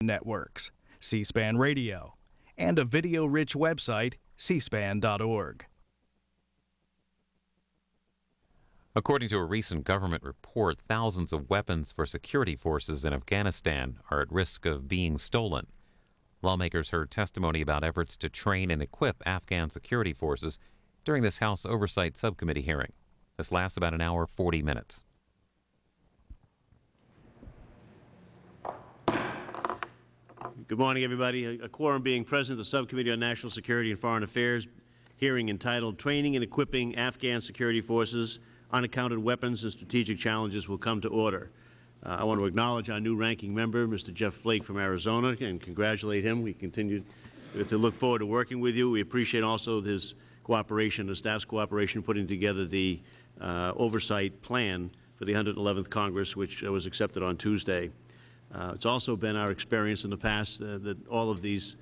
networks, C-SPAN Radio, and a video-rich website, cspan.org. According to a recent government report, thousands of weapons for security forces in Afghanistan are at risk of being stolen. Lawmakers heard testimony about efforts to train and equip Afghan security forces during this House Oversight Subcommittee hearing. This lasts about an hour, 40 minutes. Good morning, everybody. A quorum being present, the Subcommittee on National Security and Foreign Affairs hearing entitled Training and Equipping Afghan Security Forces, Unaccounted Weapons and Strategic Challenges will come to order. I want to acknowledge our new ranking member, Mr. Jeff Flake from Arizona, and congratulate him. We continue to look forward to working with you. We appreciate also his cooperation, the staff's cooperation, putting together the oversight plan for the 111th Congress, which was accepted on Tuesday. It's also been our experience in the past that all of these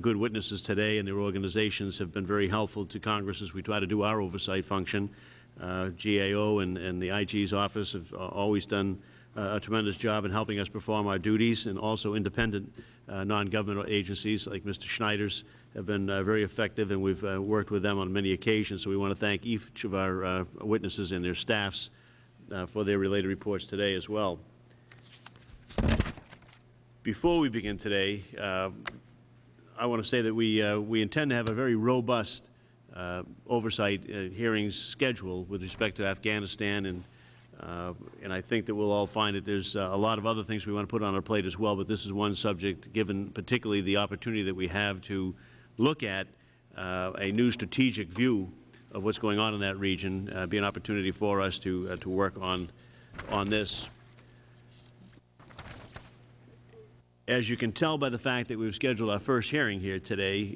good witnesses today and their organizations have been very helpful to Congress as we try to do our oversight function. GAO and the IG's office have always done a tremendous job in helping us perform our duties, and also independent non-governmental agencies like Mr. Schneider's have been very effective, and we have worked with them on many occasions. So we want to thank each of our witnesses and their staffs for their related reports today as well. Before we begin today, I want to say that we intend to have a very robust oversight hearings schedule with respect to Afghanistan, and I think that we'll all find that there's a lot of other things we want to put on our plate as well, but this is one subject, given particularly the opportunity that we have to look at a new strategic view of what's going on in that region, be an opportunity for us to work on this. As you can tell by the fact that we've scheduled our first hearing here today,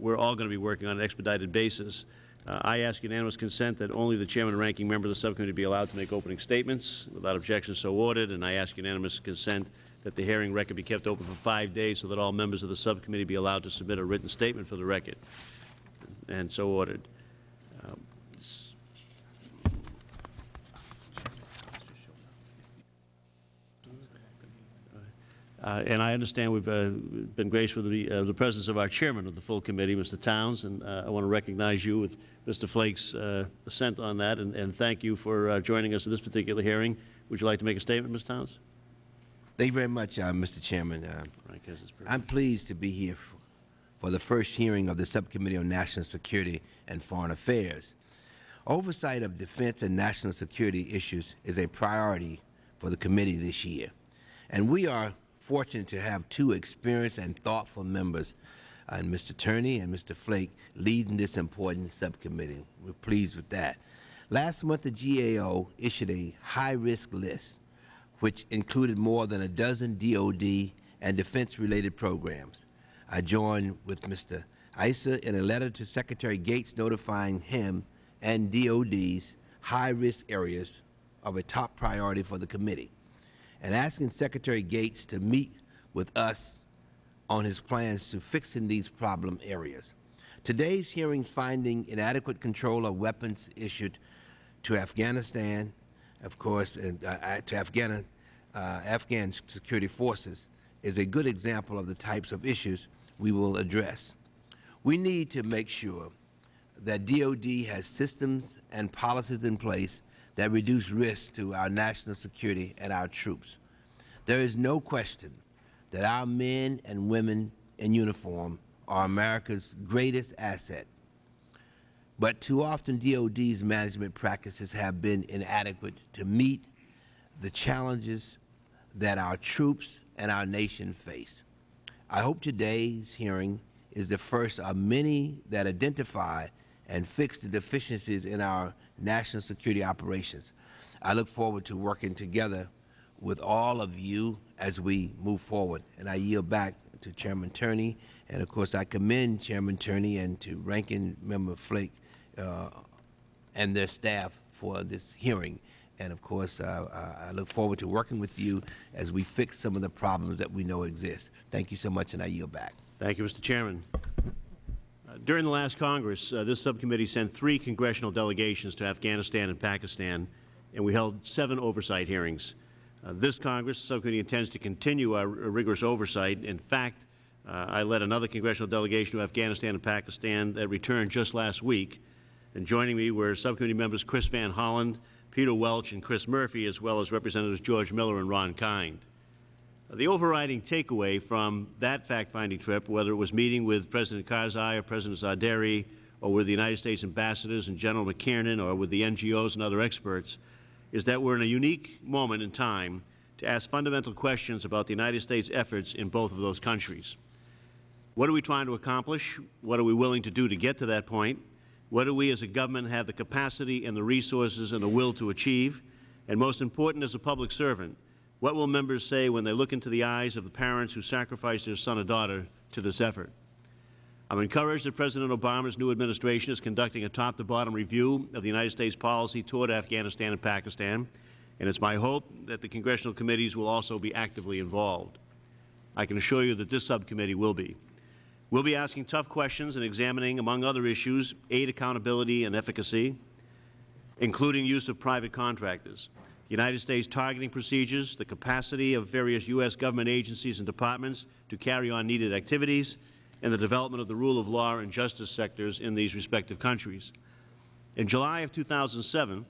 we're all going to be working on an expedited basis. I ask unanimous consent that only the Chairman and Ranking Member of the Subcommittee be allowed to make opening statements. Without objection, so ordered. And I ask unanimous consent that the hearing record be kept open for 5 days so that all members of the Subcommittee be allowed to submit a written statement for the record. And so ordered. And I understand we have been graced with the presence of our Chairman of the full committee, Mr. Towns, and I want to recognize you with Mr. Flake's assent on that, and thank you for joining us in this particular hearing. Would you like to make a statement, Ms. Towns? Thank you very much, Mr. Chairman. I am pleased to be here for the first hearing of the Subcommittee on National Security and Foreign Affairs. Oversight of defense and national security issues is a priority for the committee this year, and we are fortunate to have two experienced and thoughtful members, Mr. Turney and Mr. Flake, leading this important subcommittee. We're pleased with that. Last month, the GAO issued a high-risk list, which included more than a dozen DOD and defense-related programs. I joined with Mr. Issa in a letter to Secretary Gates notifying him and DOD's high-risk areas of a top priority for the committee, and asking Secretary Gates to meet with us on his plans to fixing these problem areas. Today's hearing, finding inadequate control of weapons issued to Afghanistan, of course, and to Afghan security forces, is a good example of the types of issues we will address. We need to make sure that DOD has systems and policies in place that reduce risk to our national security and our troops. There is no question that our men and women in uniform are America's greatest asset. But too often DOD's management practices have been inadequate to meet the challenges that our troops and our nation face. I hope today's hearing is the first of many that identify and fix the deficiencies in our national security operations. I look forward to working together with all of you as we move forward. And I yield back to Chairman Turney. And, of course, I commend Chairman Turney and to Ranking Member Flake and their staff for this hearing. And, of course, I look forward to working with you as we fix some of the problems that we know exist. Thank you so much, and I yield back. Thank you, Mr. Chairman. During the last Congress, this subcommittee sent 3 congressional delegations to Afghanistan and Pakistan, and we held 7 oversight hearings. This Congress, the subcommittee, intends to continue our rigorous oversight. In fact, I led another congressional delegation to Afghanistan and Pakistan that returned just last week. And joining me were subcommittee members Chris Van Hollen, Peter Welch, and Chris Murphy, as well as Representatives George Miller and Ron Kind. The overriding takeaway from that fact-finding trip, whether it was meeting with President Karzai or President Zardari, or with the United States ambassadors and General McKiernan, or with the NGOs and other experts, is that we are in a unique moment in time to ask fundamental questions about the United States' efforts in both of those countries. What are we trying to accomplish? What are we willing to do to get to that point? What do we as a government have the capacity and the resources and the will to achieve? And most important, as a public servant, what will members say when they look into the eyes of the parents who sacrificed their son or daughter to this effort? I'm encouraged that President Obama's new administration is conducting a top-to-bottom review of the United States policy toward Afghanistan and Pakistan, and it's my hope that the congressional committees will also be actively involved. I can assure you that this subcommittee will be. We'll be asking tough questions and examining, among other issues, aid accountability and efficacy, including use of private contractors, United States targeting procedures, the capacity of various U.S. government agencies and departments to carry on needed activities, and the development of the rule of law and justice sectors in these respective countries. In July of 2007,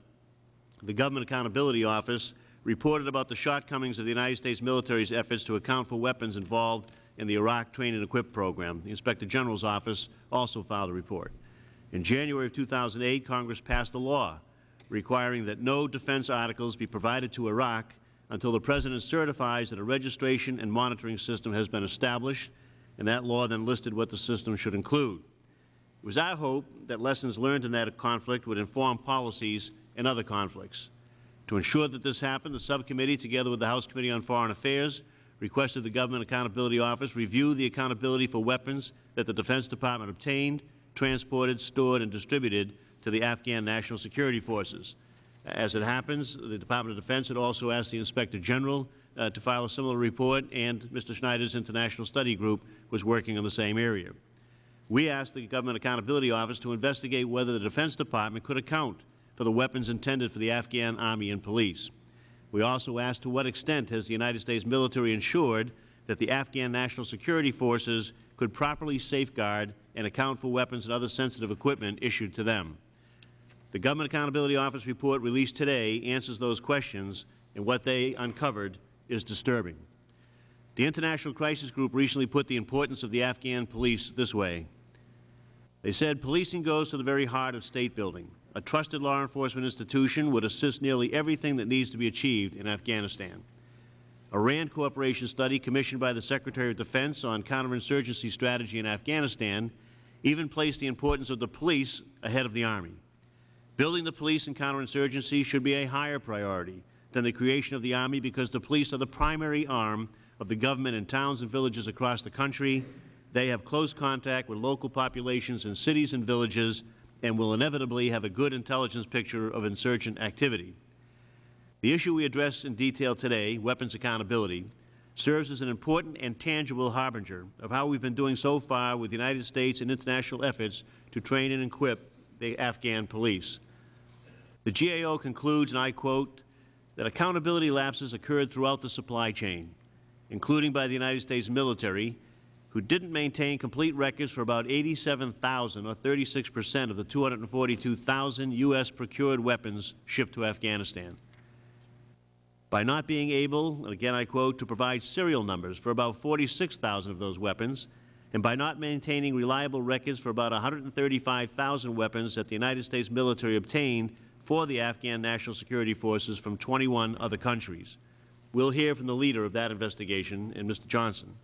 the Government Accountability Office reported about the shortcomings of the United States military's efforts to account for weapons involved in the Iraq Train and Equip program. The Inspector General's office also filed a report. In January of 2008, Congress passed a law requiring that no defense articles be provided to Iraq until the President certifies that a registration and monitoring system has been established, and that law then listed what the system should include. It was our hope that lessons learned in that conflict would inform policies in other conflicts. To ensure that this happened, the subcommittee, together with the House Committee on Foreign Affairs, requested the Government Accountability Office review the accountability for weapons that the Defense Department obtained, transported, stored, and distributed to the Afghan National Security Forces. As it happens, the Department of Defense had also asked the Inspector General to file a similar report, and Mr. Schneider's International Study Group was working on the same area. We asked the Government Accountability Office to investigate whether the Defense Department could account for the weapons intended for the Afghan Army and police. We also asked to what extent has the United States military ensured that the Afghan National Security Forces could properly safeguard and account for weapons and other sensitive equipment issued to them. The Government Accountability Office report released today answers those questions, and what they uncovered is disturbing. The International Crisis Group recently put the importance of the Afghan police this way. They said, "Policing goes to the very heart of state building. A trusted law enforcement institution would assist nearly everything that needs to be achieved in Afghanistan." A RAND Corporation study commissioned by the Secretary of Defense on counterinsurgency strategy in Afghanistan even placed the importance of the police ahead of the Army. Building the police and counterinsurgency should be a higher priority than the creation of the Army, because the police are the primary arm of the government in towns and villages across the country. They have close contact with local populations in cities and villages, and will inevitably have a good intelligence picture of insurgent activity. The issue we address in detail today, weapons accountability, serves as an important and tangible harbinger of how we have been doing so far with the United States and international efforts to train and equip the Afghan police. The GAO concludes, and I quote, that accountability lapses occurred throughout the supply chain, including by the United States military, who didn't maintain complete records for about 87,000, or 36% of the 242,000 U.S. procured weapons shipped to Afghanistan. By not being able, and again I quote, to provide serial numbers for about 46,000 of those weapons, and by not maintaining reliable records for about 135,000 weapons that the United States military obtained for the Afghan National Security Forces from 21 other countries. We'll hear from the leader of that investigation, and Mr. Johnson.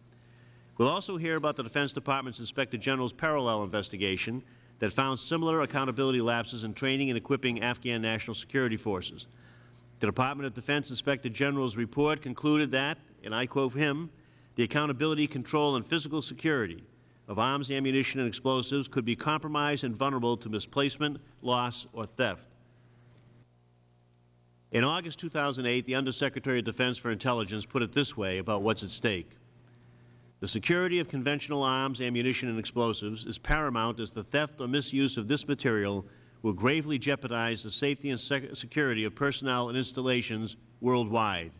We'll also hear about the Defense Department's Inspector General's parallel investigation that found similar accountability lapses in training and equipping Afghan National Security Forces. The Department of Defense Inspector General's report concluded that, and I quote him, "the accountability, control, and physical security of arms, ammunition, and explosives could be compromised and vulnerable to misplacement, loss, or theft." In August 2008, the Undersecretary of Defense for Intelligence put it this way about what's at stake. "The security of conventional arms, ammunition, and explosives is paramount, as the theft or misuse of this material will gravely jeopardize the safety and security of personnel and installations worldwide."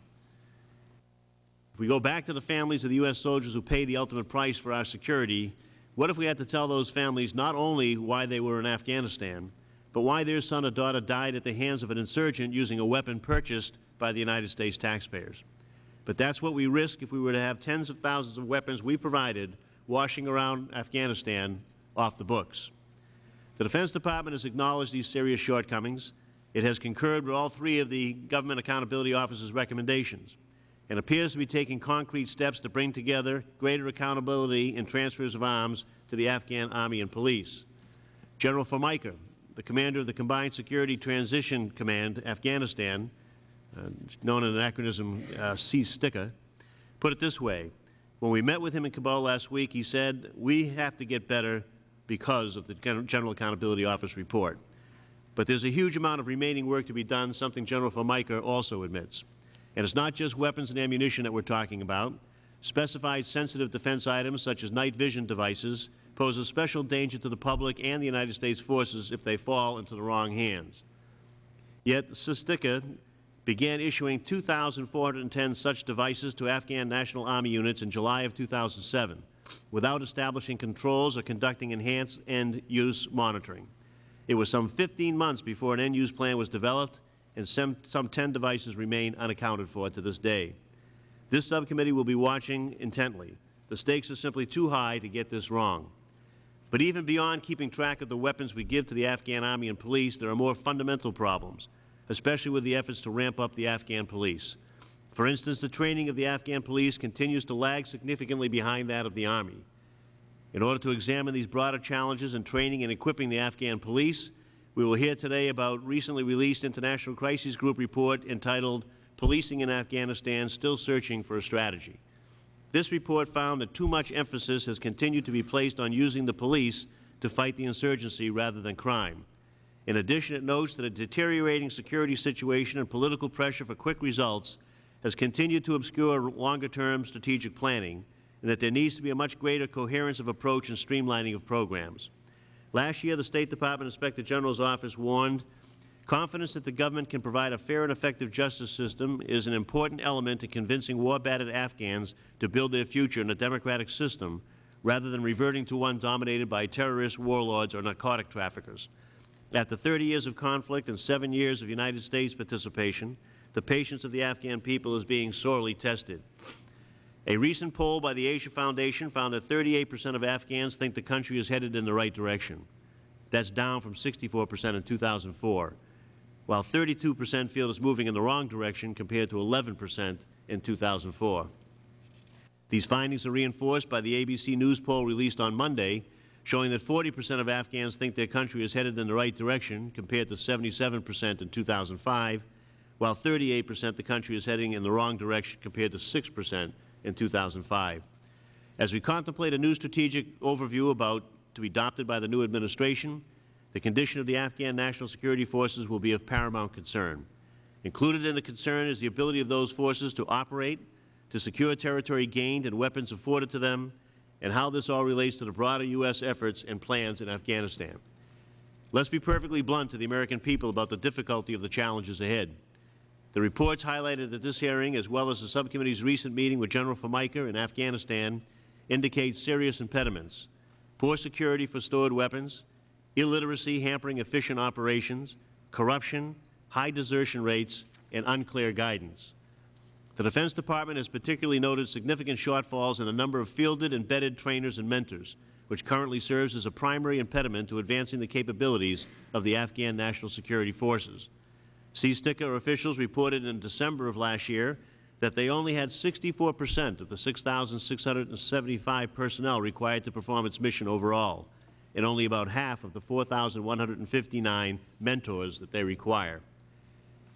If we go back to the families of the U.S. soldiers who paid the ultimate price for our security, what if we had to tell those families not only why they were in Afghanistan, but why their son or daughter died at the hands of an insurgent using a weapon purchased by the United States taxpayers? But that's what we risk if we were to have tens of thousands of weapons we provided washing around Afghanistan off the books. The Defense Department has acknowledged these serious shortcomings. It has concurred with all three of the Government Accountability Office's recommendations and appears to be taking concrete steps to bring together greater accountability in transfers of arms to the Afghan Army and police. General Formica, the commander of the Combined Security Transition Command, Afghanistan, known in an acronym C-STCA, put it this way. When we met with him in Kabul last week, he said, we have to get better because of the General Accountability Office report. But there is a huge amount of remaining work to be done, something General Formica also admits. And it is not just weapons and ammunition that we are talking about. Specified sensitive defense items, such as night vision devices, pose a special danger to the public and the United States forces if they fall into the wrong hands. Yet CSTC-A began issuing 2,410 such devices to Afghan National Army units in July of 2007 without establishing controls or conducting enhanced end-use monitoring. It was some 15 months before an end-use plan was developed, and some 10 devices remain unaccounted for to this day. This subcommittee will be watching intently. The stakes are simply too high to get this wrong. But even beyond keeping track of the weapons we give to the Afghan Army and police, there are more fundamental problems, especially with the efforts to ramp up the Afghan police. For instance, the training of the Afghan police continues to lag significantly behind that of the Army. In order to examine these broader challenges in training and equipping the Afghan police, we will hear today about recently released International Crisis Group report entitled Policing in Afghanistan, Still Searching for a Strategy. This report found that too much emphasis has continued to be placed on using the police to fight the insurgency rather than crime. In addition, it notes that a deteriorating security situation and political pressure for quick results has continued to obscure longer-term strategic planning, and that there needs to be a much greater coherence of approach and streamlining of programs. Last year, the State Department Inspector General's office warned, confidence that the government can provide a fair and effective justice system is an important element in convincing war-battered Afghans to build their future in a democratic system rather than reverting to one dominated by terrorist warlords or narcotic traffickers. After 30 years of conflict and 7 years of United States participation, the patience of the Afghan people is being sorely tested. A recent poll by the Asia Foundation found that 38% of Afghans think the country is headed in the right direction. That is down from 64% in 2004, while 32% feel it is moving in the wrong direction compared to 11% in 2004. These findings are reinforced by the ABC News poll released on Monday, showing that 40% of Afghans think their country is headed in the right direction compared to 77% in 2005, while 38% the country is heading in the wrong direction compared to 6% in 2005. As we contemplate a new strategic overview about to be adopted by the new administration, the condition of the Afghan National Security Forces will be of paramount concern. Included in the concern is the ability of those forces to operate, to secure territory gained and weapons afforded to them, and how this all relates to the broader U.S. efforts and plans in Afghanistan. Let's be perfectly blunt to the American people about the difficulty of the challenges ahead. The reports highlighted at this hearing, as well as the subcommittee's recent meeting with General Formica in Afghanistan, indicate serious impediments: poor security for stored weapons, illiteracy hampering efficient operations, corruption, high desertion rates, and unclear guidance. The Defense Department has particularly noted significant shortfalls in the number of fielded, embedded trainers and mentors, which currently serves as a primary impediment to advancing the capabilities of the Afghan National Security Forces. CSTC-A officials reported in December of last year that they only had 64% of the 6,675 personnel required to perform its mission overall, and only about half of the 4,159 mentors that they require.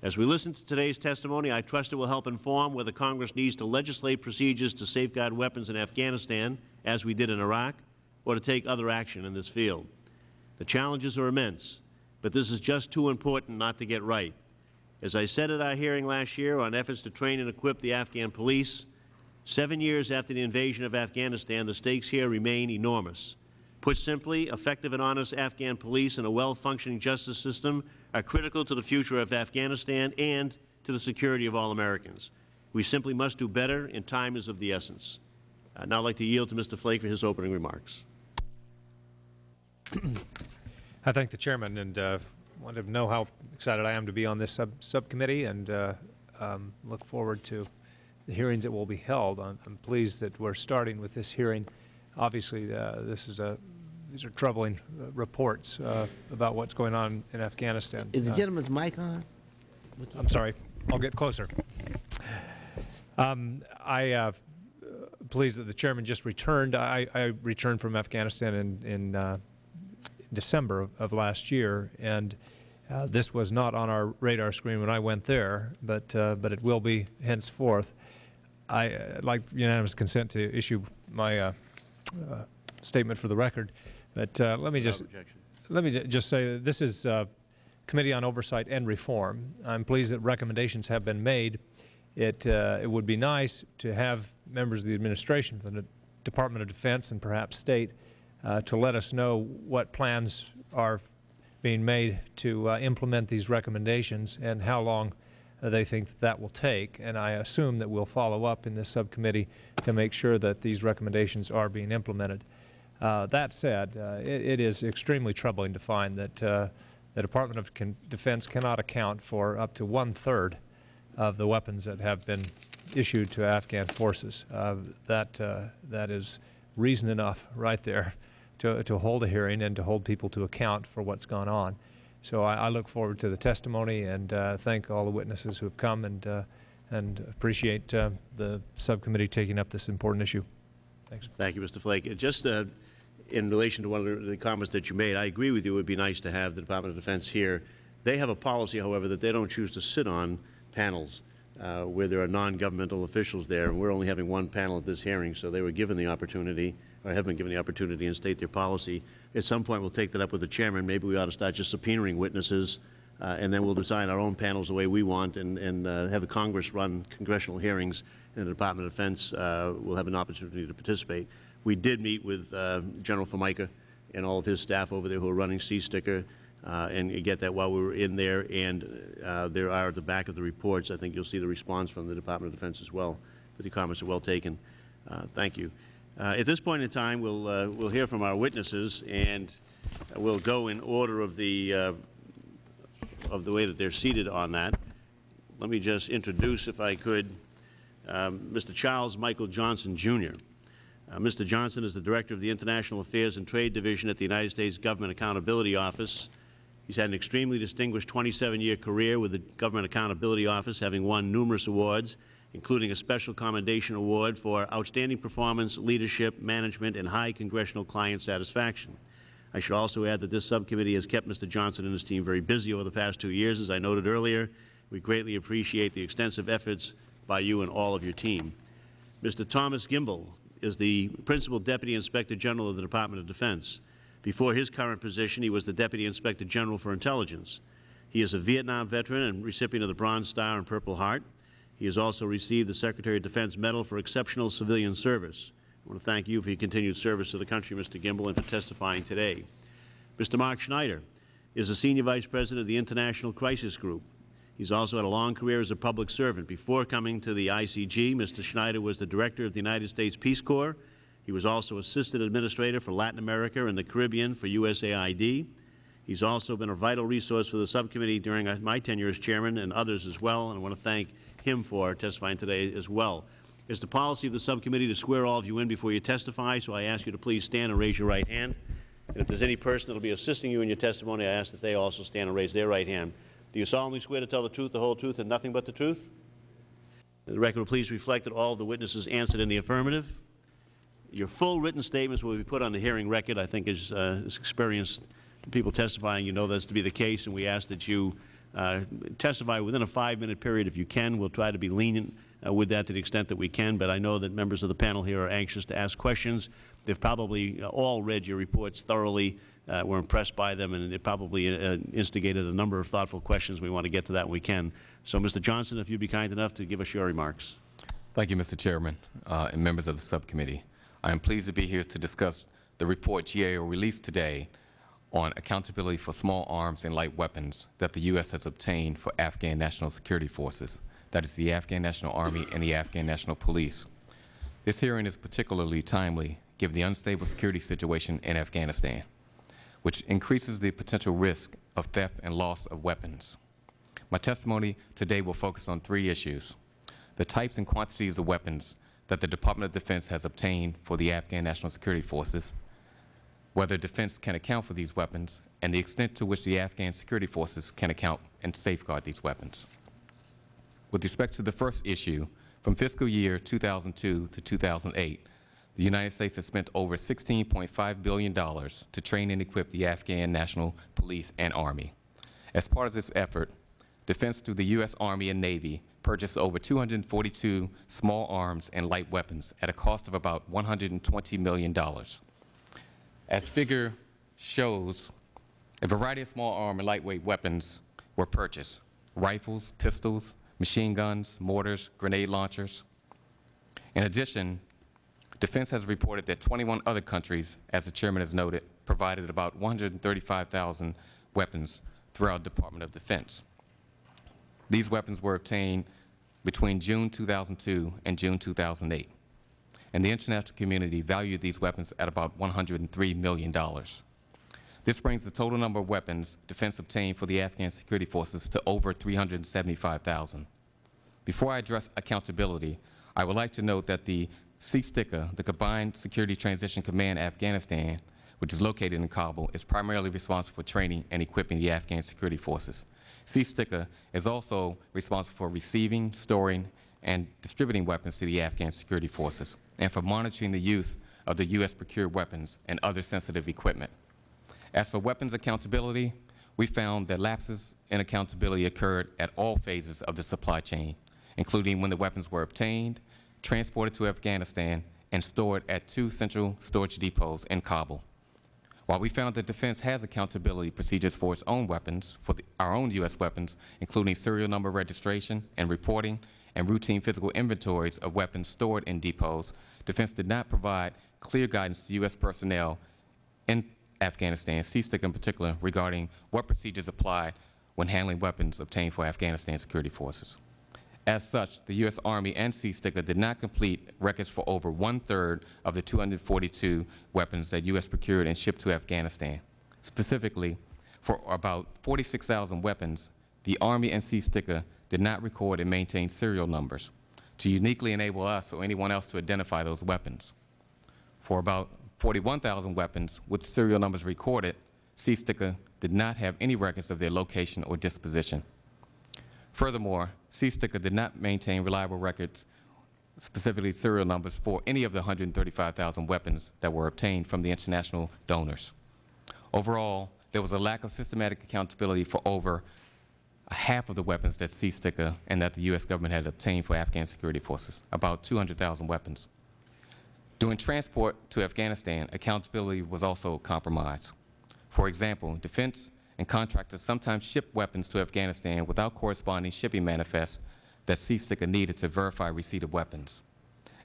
As we listen to today's testimony, I trust it will help inform whether Congress needs to legislate procedures to safeguard weapons in Afghanistan, as we did in Iraq, or to take other action in this field. The challenges are immense, but this is just too important not to get right. As I said at our hearing last year on efforts to train and equip the Afghan police, 7 years after the invasion of Afghanistan, the stakes here remain enormous. Put simply, effective and honest Afghan police and a well-functioning justice system are critical to the future of Afghanistan and to the security of all Americans. We simply must do better, and time is of the essence. Now I'd like to yield to Mr. Flake for his opening remarks. I thank the Chairman, and want to know how excited I am to be on this subcommittee, and look forward to the hearings that will be held. I'm pleased that we're starting with this hearing. Obviously, these are troubling reports about what's going on in Afghanistan. Is the gentleman's mic on? I'm sorry. I'll get closer. I'm pleased that the Chairman just returned. I returned from Afghanistan in December of last year, and this was not on our radar screen when I went there, but it will be henceforth. I like unanimous consent to issue my statement for the record, but let me just say that this is Committee on Oversight and Reform. I'm pleased that recommendations have been made. It would be nice to have members of the administration, from the Department of Defense, and perhaps State, to let us know what plans are being made to implement these recommendations and how long they think that will take. And I assume that we'll follow up in this subcommittee to make sure that these recommendations are being implemented. That said, it is extremely troubling to find that the Department of Defense cannot account for up to 1/3 of the weapons that have been issued to Afghan forces. That is reason enough right there to hold a hearing and to hold people to account for what's gone on. So I look forward to the testimony, and thank all the witnesses who have come, and appreciate the subcommittee taking up this important issue. Thanks. Thank you, Mr. Flake. Just in relation to one of the comments that you made, I agree with you. It would be nice to have the Department of Defense here. They have a policy, however, that they don't choose to sit on panels where there are non-governmental officials there, and we're only having one panel at this hearing, so they were given the opportunity, or have been given the opportunity, and state their policy. At some point, we'll take that up with the Chairman. Maybe we ought to start just subpoenaing witnesses, and then we'll design our own panels the way we want, and have the Congress run congressional hearings, and the Department of Defense will have an opportunity to participate. We did meet with General Formica and all of his staff over there who are running C-STC-A. And get that while we were in there, and there are at the back of the reports. I think you'll see the response from the Department of Defense as well. But the comments are well taken. Thank you. At this point in time, we'll hear from our witnesses, and we'll go in order of the way that they're seated on that. Let me just introduce, if I could, Mr. Charles Michael Johnson, Jr. Mr. Johnson is the Director of the International Affairs and Trade Division at the United States Government Accountability Office. He's had an extremely distinguished 27-year career with the Government Accountability Office, having won numerous awards, including a Special Commendation Award for Outstanding Performance, Leadership, Management, and High Congressional Client Satisfaction. I should also add that this subcommittee has kept Mr. Johnson and his team very busy over the past 2 years. As I noted earlier, we greatly appreciate the extensive efforts by you and all of your team. Mr. Thomas Gimbel is the Principal Deputy Inspector General of the Department of Defense. Before his current position, he was the Deputy Inspector General for Intelligence. He is a Vietnam veteran and recipient of the Bronze Star and Purple Heart. He has also received the Secretary of Defense Medal for Exceptional Civilian Service. I want to thank you for your continued service to the country, Mr. Gimbel, and for testifying today. Mr. Mark Schneider is a Senior Vice President of the International Crisis Group. He's also had a long career as a public servant. Before coming to the ICG, Mr. Schneider was the Director of the United States Peace Corps. He was also Assistant Administrator for Latin America and the Caribbean for USAID. He's also been a vital resource for the subcommittee during my tenure as Chairman, and others as well, and I want to thank him for testifying today as well. It's the policy of the subcommittee to swear all of you in before you testify, so I ask you to please stand and raise your right hand. And if there's any person that will be assisting you in your testimony, I ask that they also stand and raise their right hand. Do you solemnly swear to tell the truth, the whole truth, and nothing but the truth? The record will please reflect that all of the witnesses answered in the affirmative. Your full written statements will be put on the hearing record. I think as experienced people testifying, you know that's to be the case, and we ask that you testify within a 5-minute period if you can. We'll try to be lenient with that to the extent that we can, but I know that members of the panel here are anxious to ask questions. They've probably all read your reports thoroughly. We're impressed by them, and it probably instigated a number of thoughtful questions. We want to get to that when we can. So, Mr. Johnson, if you'd be kind enough to give us your remarks. Thank you, Mr. Chairman, and members of the subcommittee. I am pleased to be here to discuss the report GAO released today on accountability for small arms and light weapons that the U.S. has obtained for Afghan national security forces. that is the Afghan National Army and the Afghan National Police. This hearing is particularly timely given the unstable security situation in Afghanistan, which increases the potential risk of theft and loss of weapons. My testimony today will focus on three issues: the types and quantities of weapons that the Department of Defense has obtained for the Afghan National Security Forces, whether defense can account for these weapons, and the extent to which the Afghan security forces can account and safeguard these weapons. With respect to the first issue, from fiscal year 2002 to 2008, the United States has spent over $16.5 billion to train and equip the Afghan National Police and Army. As part of this effort, Defense through the U.S. Army and Navy purchased over 242 small arms and light weapons at a cost of about $120 million. As figure shows, a variety of small arm and lightweight weapons were purchased: rifles, pistols, machine guns, mortars, grenade launchers. In addition, Defense has reported that 21 other countries, as the Chairman has noted, provided about 135,000 weapons throughout the Department of Defense. These weapons were obtained between June 2002 and June 2008, and the international community valued these weapons at about $103 million. This brings the total number of weapons Defense obtained for the Afghan security forces to over 375,000. Before I address accountability, I would like to note that the CSTC-A, the Combined Security Transition Command Afghanistan, which is located in Kabul, is primarily responsible for training and equipping the Afghan security forces. CSTC-A is also responsible for receiving, storing, and distributing weapons to the Afghan security forces, and for monitoring the use of the U.S. procured weapons and other sensitive equipment. As for weapons accountability, we found that lapses in accountability occurred at all phases of the supply chain, including when the weapons were obtained, transported to Afghanistan, and stored at two central storage depots in Kabul. While we found that Defense has accountability procedures for its own weapons, for our own U.S. weapons, including serial number registration and reporting and routine physical inventories of weapons stored in depots, Defense did not provide clear guidance to U.S. personnel in Afghanistan, CSTC in particular, regarding what procedures apply when handling weapons obtained for Afghanistan security forces. As such, the U.S. Army and CSTC did not complete records for over one-third of the 242 weapons that U.S. procured and shipped to Afghanistan. Specifically, for about 46,000 weapons, the Army and CSTC did not record and maintain serial numbers to uniquely enable us or anyone else to identify those weapons. For about 41,000 weapons with serial numbers recorded, CSTC did not have any records of their location or disposition. Furthermore, CSTC did not maintain reliable records, specifically serial numbers, for any of the 135,000 weapons that were obtained from the international donors. Overall, there was a lack of systematic accountability for over half of the weapons that CSTC and that the U.S. government had obtained for Afghan security forces, about 200,000 weapons. During transport to Afghanistan, accountability was also compromised. For example, Defense and contractors sometimes ship weapons to Afghanistan without corresponding shipping manifests that CSTC needed to verify receipt of weapons.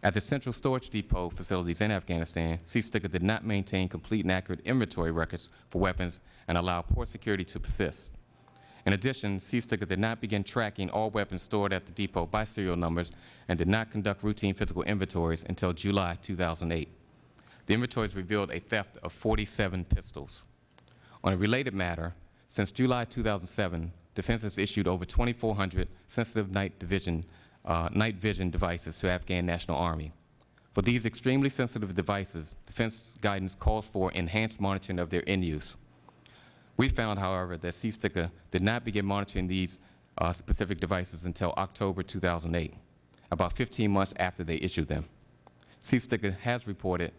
At the central storage depot facilities in Afghanistan, CSTC did not maintain complete and accurate inventory records for weapons and allowed poor security to persist. In addition, CSTC did not begin tracking all weapons stored at the depot by serial numbers and did not conduct routine physical inventories until July 2008. The inventories revealed a theft of 47 pistols. On a related matter, since July 2007, Defense has issued over 2,400 sensitive night vision devices to Afghan National Army. For these extremely sensitive devices, Defense guidance calls for enhanced monitoring of their end use. We found, however, that CSTC did not begin monitoring these specific devices until October 2008, about 15 months after they issued them. CSTC has reported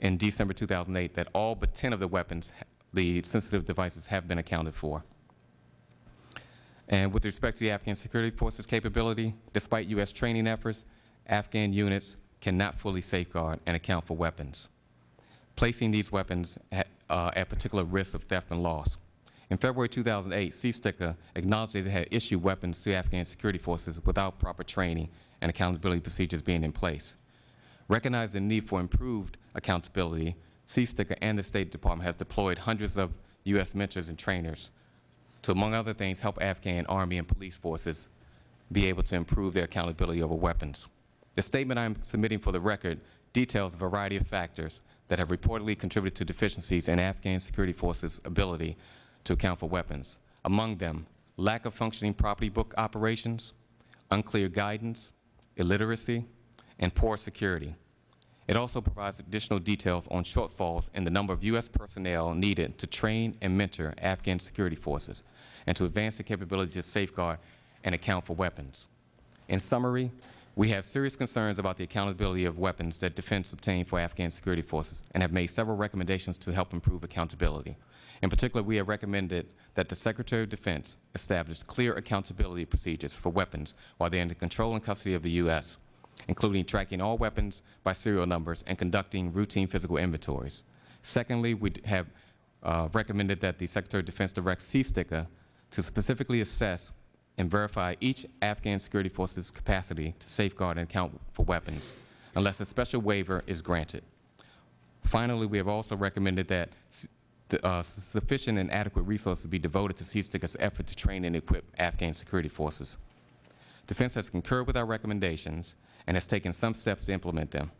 in December 2008 that all but 10 of the weapons, the sensitive devices, have been accounted for. And with respect to the Afghan security forces' capability, despite U.S. training efforts, Afghan units cannot fully safeguard and account for weapons, placing these weapons at particular risk of theft and loss. In February 2008, CSTC acknowledged that it had issued weapons to Afghan security forces without proper training and accountability procedures being in place. Recognizing the need for improved accountability, CSTC and the State Department has deployed hundreds of U.S. mentors and trainers to, among other things, help Afghan Army and police forces be able to improve their accountability over weapons. The statement I am submitting for the record details a variety of factors that have reportedly contributed to deficiencies in Afghan security forces' ability to account for weapons. Among them, lack of functioning property book operations, unclear guidance, illiteracy, and poor security. It also provides additional details on shortfalls in the number of U.S. personnel needed to train and mentor Afghan security forces and to advance the capability to safeguard and account for weapons. In summary, we have serious concerns about the accountability of weapons that defense obtained for Afghan security forces and have made several recommendations to help improve accountability. In particular, we have recommended that the Secretary of Defense establish clear accountability procedures for weapons while they are in the control and custody of the U.S., including tracking all weapons by serial numbers and conducting routine physical inventories. Secondly, we have recommended that the Secretary of Defense direct CSTC-A to specifically assess and verify each Afghan security force's capacity to safeguard and account for weapons, unless a special waiver is granted. Finally, we have also recommended that sufficient and adequate resources be devoted to CSTC-A's effort to train and equip Afghan security forces. Defense has concurred with our recommendations and has taken some steps to implement them.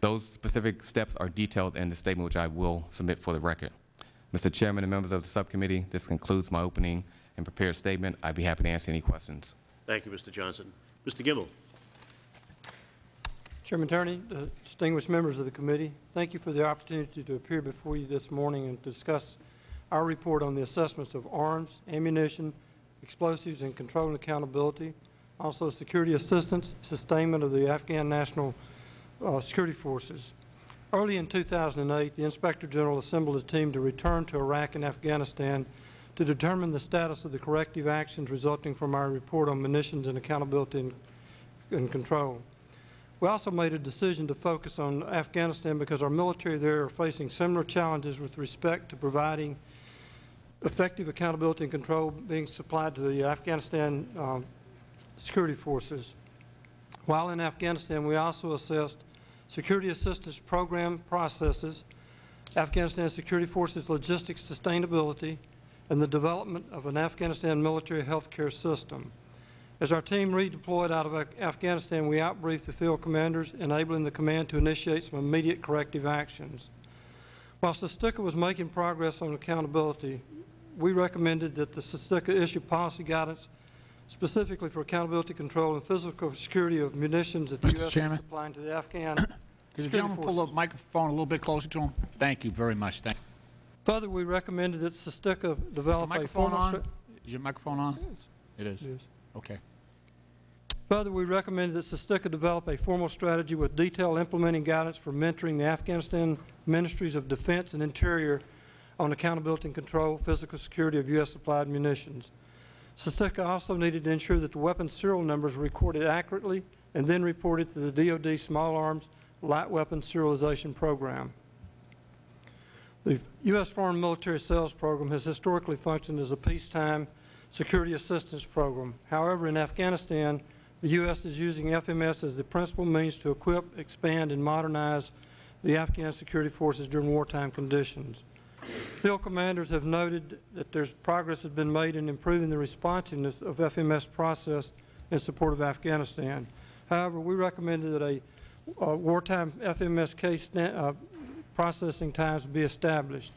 Those specific steps are detailed in the statement, which I will submit for the record. Mr. Chairman and members of the subcommittee, this concludes my opening and prepared statement. I'd be happy to answer any questions. Thank you, Mr. Johnson. Mr. Gimbel. Chairman Tierney, distinguished members of the committee, thank you for the opportunity to appear before you this morning and discuss our report on the assessments of arms, ammunition, explosives, and control and accountability, also security assistance, sustainment of the Afghan National Security Forces. Early in 2008, the Inspector General assembled a team to return to Iraq and Afghanistan to determine the status of the corrective actions resulting from our report on munitions and accountability and control. We also made a decision to focus on Afghanistan because our military there are facing similar challenges with respect to providing effective accountability and control being supplied to the Afghanistan security forces. While in Afghanistan, we also assessed security assistance program processes, Afghanistan security forces logistics sustainability, and the development of an Afghanistan military health care system. As our team redeployed out of Afghanistan, we outbriefed the field commanders, enabling the command to initiate some immediate corrective actions. While CSTC-A was making progress on accountability, we recommended that the CSTC-A issue policy guidance specifically for accountability control and physical security of munitions that the U.S. is supplying to the Afghan security forces. Could the gentleman pull the microphone a little bit closer to him? Thank you very much. Thank you. Further, we recommended that CSTC-A develop a formal strategy. Is your microphone on? It is. It is. Okay. Further, we recommended that CSTC-A develop a formal strategy with detailed implementing guidance for mentoring the Afghanistan Ministries of Defense and Interior on accountability and control, physical security of U.S. supplied munitions. CSTC-A also needed to ensure that the weapons serial numbers were recorded accurately and then reported to the DoD Small Arms Light Weapons Serialization Program. The U.S. Foreign Military Sales Program has historically functioned as a peacetime security assistance program. However, in Afghanistan, the U.S. is using FMS as the principal means to equip, expand, and modernize the Afghan security forces during wartime conditions. Field commanders have noted that there's progress has been made in improving the responsiveness of FMS process in support of Afghanistan. However, we recommended that a wartime FMS case processing times be established.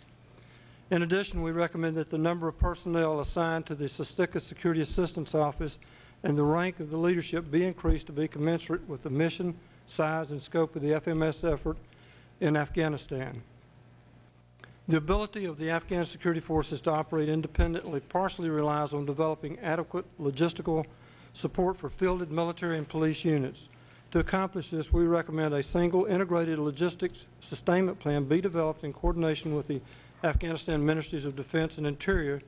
In addition, we recommend that the number of personnel assigned to the CSTC-A Security Assistance Office and the rank of the leadership be increased to be commensurate with the mission, size, and scope of the FMS effort in Afghanistan. The ability of the Afghan security forces to operate independently partially relies on developing adequate logistical support for fielded military and police units. To accomplish this, we recommend a single integrated logistics sustainment plan be developed in coordination with the Afghanistan Ministries of Defense and Interior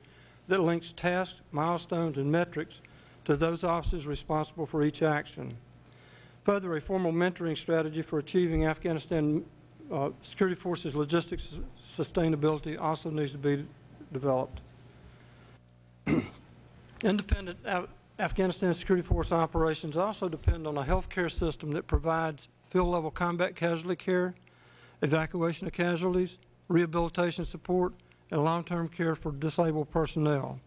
that links tasks, milestones, and metrics to those officers responsible for each action. Further, a formal mentoring strategy for achieving Afghanistan security forces logistics sustainability also needs to be developed. Independent Afghanistan security force operations also depend on a health care system that provides field-level combat casualty care, evacuation of casualties, rehabilitation support, and long-term care for disabled personnel.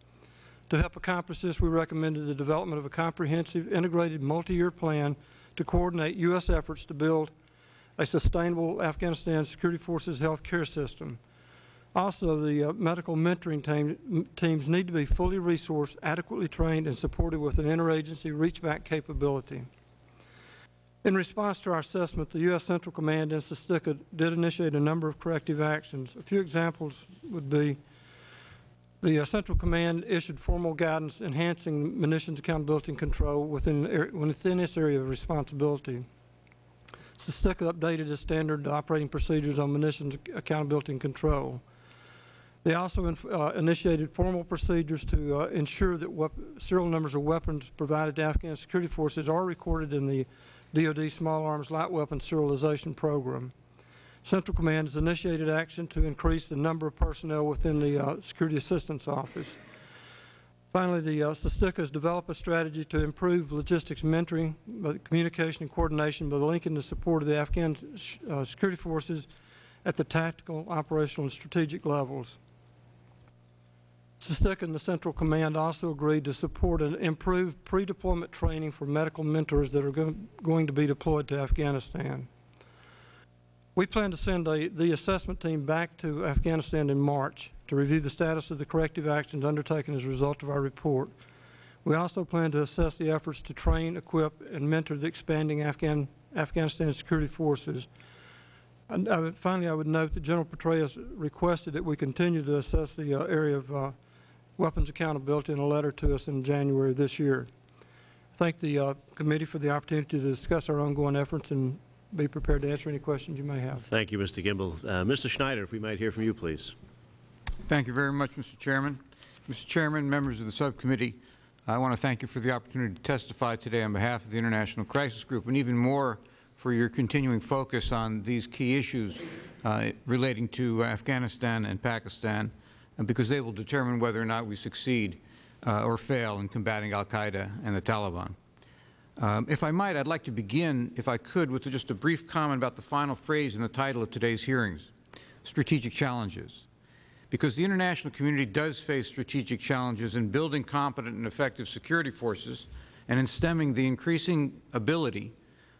To help accomplish this, we recommended the development of a comprehensive, integrated, multi-year plan to coordinate U.S. efforts to build a sustainable Afghanistan security forces health care system. Also, the medical mentoring teams need to be fully resourced, adequately trained, and supported with an interagency reach-back capability. In response to our assessment, the U.S. Central Command in Sestika did initiate a number of corrective actions. A few examples would be the Central Command issued formal guidance enhancing munitions accountability and control within its area of responsibility. Sestika updated its standard operating procedures on munitions accountability and control. They also initiated formal procedures to ensure that serial numbers of weapons provided to Afghan security forces are recorded in the DoD Small Arms Light Weapon Serialization Program. Central Command has initiated action to increase the number of personnel within the Security Assistance Office. Finally, the Sestika has developed a strategy to improve logistics mentoring, communication, and coordination by linking the support of the Afghan security forces at the tactical, operational, and strategic levels. Sestika and the Central Command also agreed to support an improved pre-deployment training for medical mentors that are going to be deployed to Afghanistan. We plan to send the assessment team back to Afghanistan in March to review the status of the corrective actions undertaken as a result of our report. We also plan to assess the efforts to train, equip, and mentor the expanding Afghanistan security forces. And finally, I would note that General Petraeus requested that we continue to assess the area of weapons accountability in a letter to us in January this year. I thank the committee for the opportunity to discuss our ongoing efforts and be prepared to answer any questions you may have. Thank you, Mr. Gimbel. Mr. Schneider, if we might hear from you, please. Thank you very much, Mr. Chairman. Mr. Chairman, members of the subcommittee, I want to thank you for the opportunity to testify today on behalf of the International Crisis Group, and even more for your continuing focus on these key issues relating to Afghanistan and Pakistan, because they will determine whether or not we succeed or fail in combating al-Qaeda and the Taliban. If I might, I'd like to begin, if I could, with just a brief comment about the final phrase in the title of today's hearings, strategic challenges, because the international community does face strategic challenges in building competent and effective security forces and in stemming the increasing ability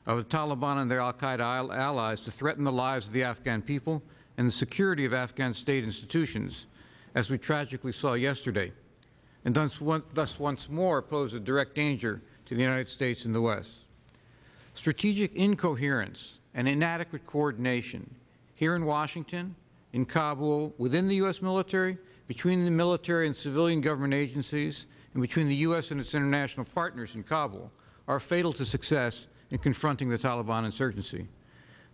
of the Taliban and their al-Qaeda allies to threaten the lives of the Afghan people and the security of Afghan state institutions, as we tragically saw yesterday, and thus once more pose a direct danger to the United States and the West. Strategic incoherence and inadequate coordination here in Washington, in Kabul, within the U.S. military, between the military and civilian government agencies, and between the U.S. and its international partners in Kabul are fatal to success in confronting the Taliban insurgency.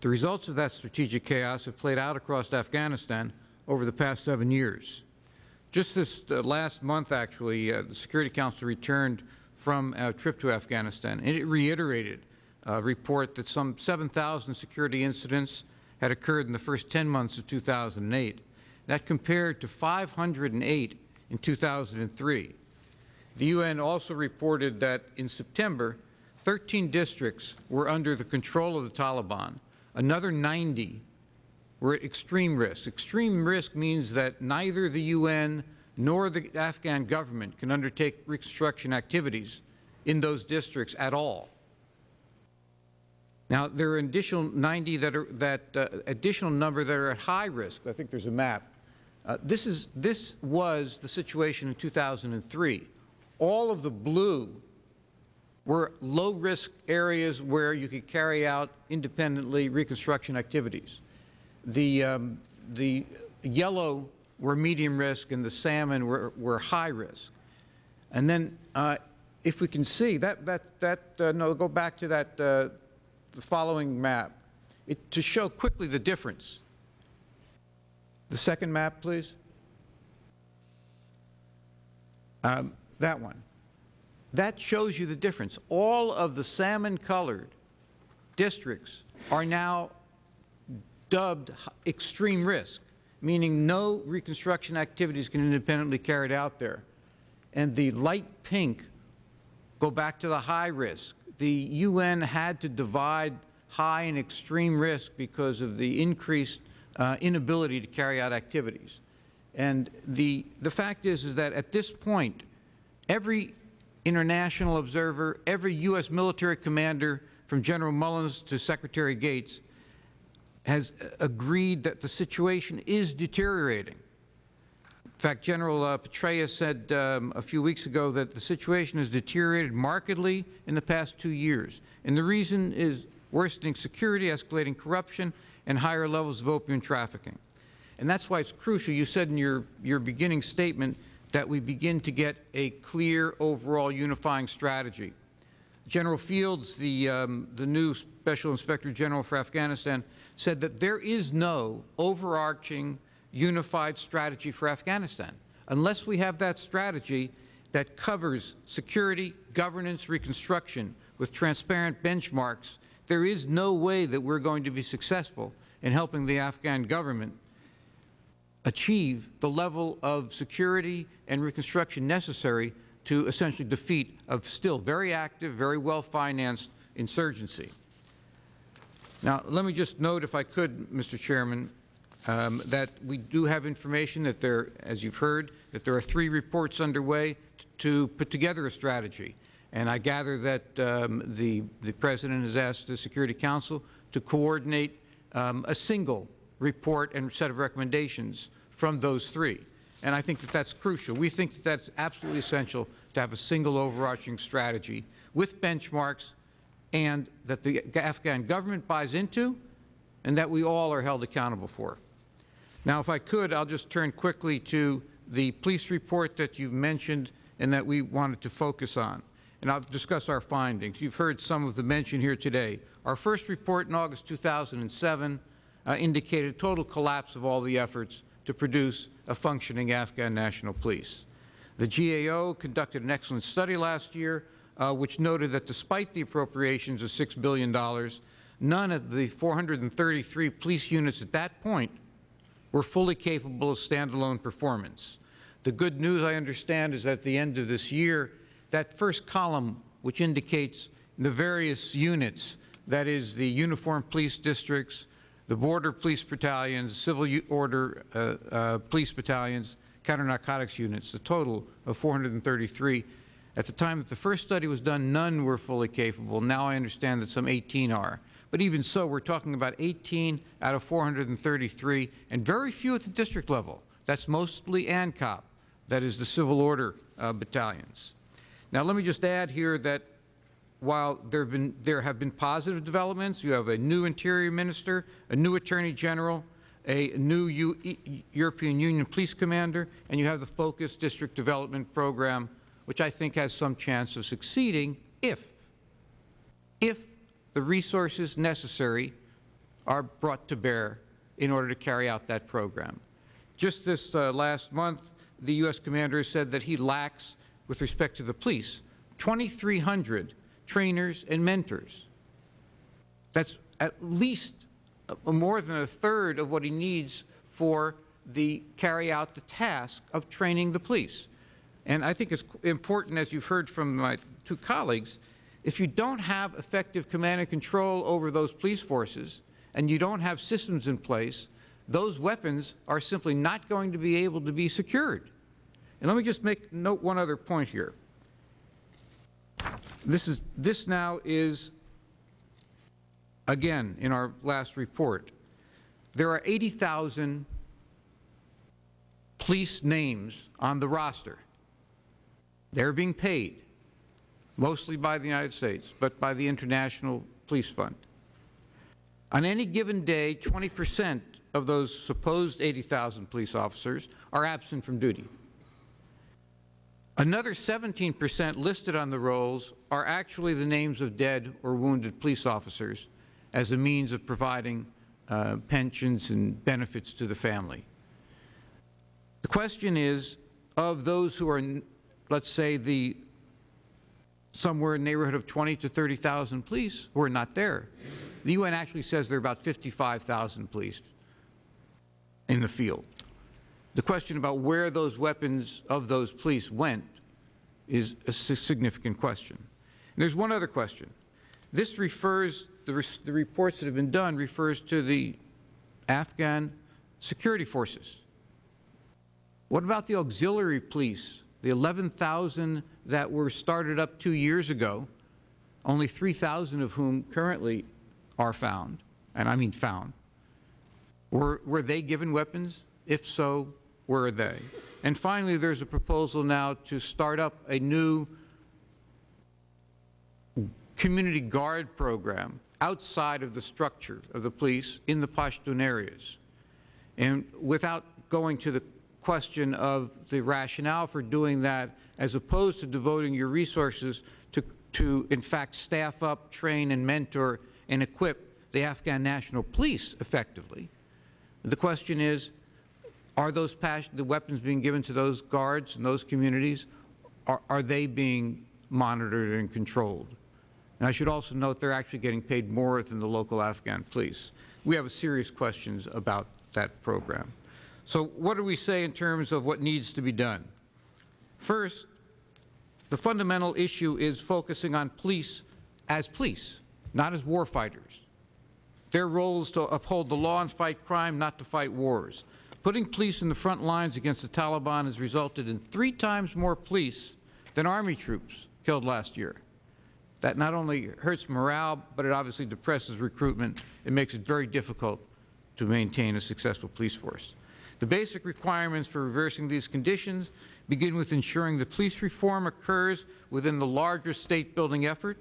The results of that strategic chaos have played out across Afghanistan over the past 7 years. Just this last month, actually, the Security Council returned from a trip to Afghanistan, and it reiterated a report that some 7,000 security incidents had occurred in the first 10 months of 2008. That compared to 508 in 2003. The UN also reported that in September, 13 districts were under the control of the Taliban. Another 90 were at extreme risk. Extreme risk means that neither the UN nor the Afghan government can undertake reconstruction activities in those districts at all. Now, there are additional 90 additional number that are at high risk. I think there's a map. This was the situation in 2003. All of the blue were low-risk areas where you could carry out independently reconstruction activities. The yellow were medium risk, and the salmon were high risk. And then if we can see, go back to that, the following map, to show quickly the difference. The second map, please. That one. That shows you the difference. All of the salmon-colored districts are now dubbed extreme risk, meaning no reconstruction activities can independently be carried out there. And the light pink go back to the high risk. The UN had to divide high and extreme risk because of the increased inability to carry out activities. And the fact is that at this point, Every international observer, every U.S. military commander, from General Mullins to Secretary Gates, has agreed that the situation is deteriorating. In fact, General Petraeus said a few weeks ago that the situation has deteriorated markedly in the past 2 years. And the reason is worsening security, escalating corruption, and higher levels of opium trafficking. And that's why it's crucial. You said in your beginning statement that we begin to get a clear, overall, unifying strategy. General Fields, the new Special Inspector General for Afghanistan, said that there is no overarching, unified strategy for Afghanistan. Unless we have that strategy that covers security, governance, reconstruction with transparent benchmarks, there is no way that we're going to be successful in helping the Afghan government achieve the level of security and reconstruction necessary to essentially defeat a still very active, very well-financed insurgency. Now, let me just note, if I could, Mr. Chairman, that we do have information that there, as you've heard, that there are 3 reports underway to put together a strategy. And I gather that the President has asked the Security Council to coordinate a single report and set of recommendations from those 3. And I think that that's crucial. We think that that's absolutely essential to have a single overarching strategy with benchmarks, and that the Afghan government buys into, and that we all are held accountable for. Now, if I could, I'll just turn quickly to the police report that you mentioned and that we wanted to focus on. And I'll discuss our findings. You've heard some of the mention here today. Our first report in August 2007 indicated total collapse of all the efforts to produce a functioning Afghan national police. The GAO conducted an excellent study last year, which noted that despite the appropriations of $6 billion, none of the 433 police units at that point were fully capable of standalone performance. The good news, I understand, is at the end of this year, that first column, which indicates the various units, that is, the uniformed police districts, the border police battalions, civil order police battalions, counter-narcotics units, the total of 433. At the time that the first study was done, none were fully capable. Now I understand that some 18 are. But even so, we're talking about 18 out of 433, and very few at the district level. That's mostly ANCOP, that is the civil order battalions. Now let me just add here that while there have been positive developments, you have a new Interior Minister, a new Attorney General, a new European Union Police Commander, and you have the focused district development program, which I think has some chance of succeeding if the resources necessary are brought to bear in order to carry out that program. Just this last month, the U.S. Commander said that he lacks, with respect to the police, 2,300 trainers and mentors. That's at least more than a third of what he needs for the carry out the task of training the police. And I think it's important, as you've heard from my 2 colleagues, if you don't have effective command and control over those police forces and you don't have systems in place, those weapons are simply not going to be able to be secured. And let me just note one other point here. This now is, again, in our last report, there are 80,000 police names on the roster. They're being paid, mostly by the United States, but by the International Police Fund. On any given day, 20% of those supposed 80,000 police officers are absent from duty. Another 17% listed on the rolls are actually the names of dead or wounded police officers as a means of providing pensions and benefits to the family. The question is, of those who are, let's say, somewhere in the neighborhood of 20 to 30,000 police who are not there, the UN actually says there are about 55,000 police in the field. The question about where those weapons of those police went is a significant question. And there's one other question. This refers, the reports that have been done refers to the Afghan security forces. What about the auxiliary police The 11,000 that were started up 2 years ago, only 3,000 of whom currently are found, and I mean found. Were they given weapons? If so, were they? And finally, there's a proposal now to start up a new community guard program outside of the structure of the police in the Pashtun areas. And without going to the question of the rationale for doing that, as opposed to devoting your resources to in fact staff up, train and mentor and equip the Afghan National Police effectively, the question is, are those the weapons being given to those guards and those communities, are they being monitored and controlled? And I should also note they're actually getting paid more than the local Afghan police. We have serious questions about that program. So what do we say in terms of what needs to be done? First, the fundamental issue is focusing on police, not as war fighters. Their role is to uphold the law and fight crime, not to fight wars. Putting police in the front lines against the Taliban has resulted in 3 times more police than Army troops killed last year. That not only hurts morale, but it obviously depresses recruitment. It makes it very difficult to maintain a successful police force. The basic requirements for reversing these conditions begin with ensuring that police reform occurs within the larger state-building effort,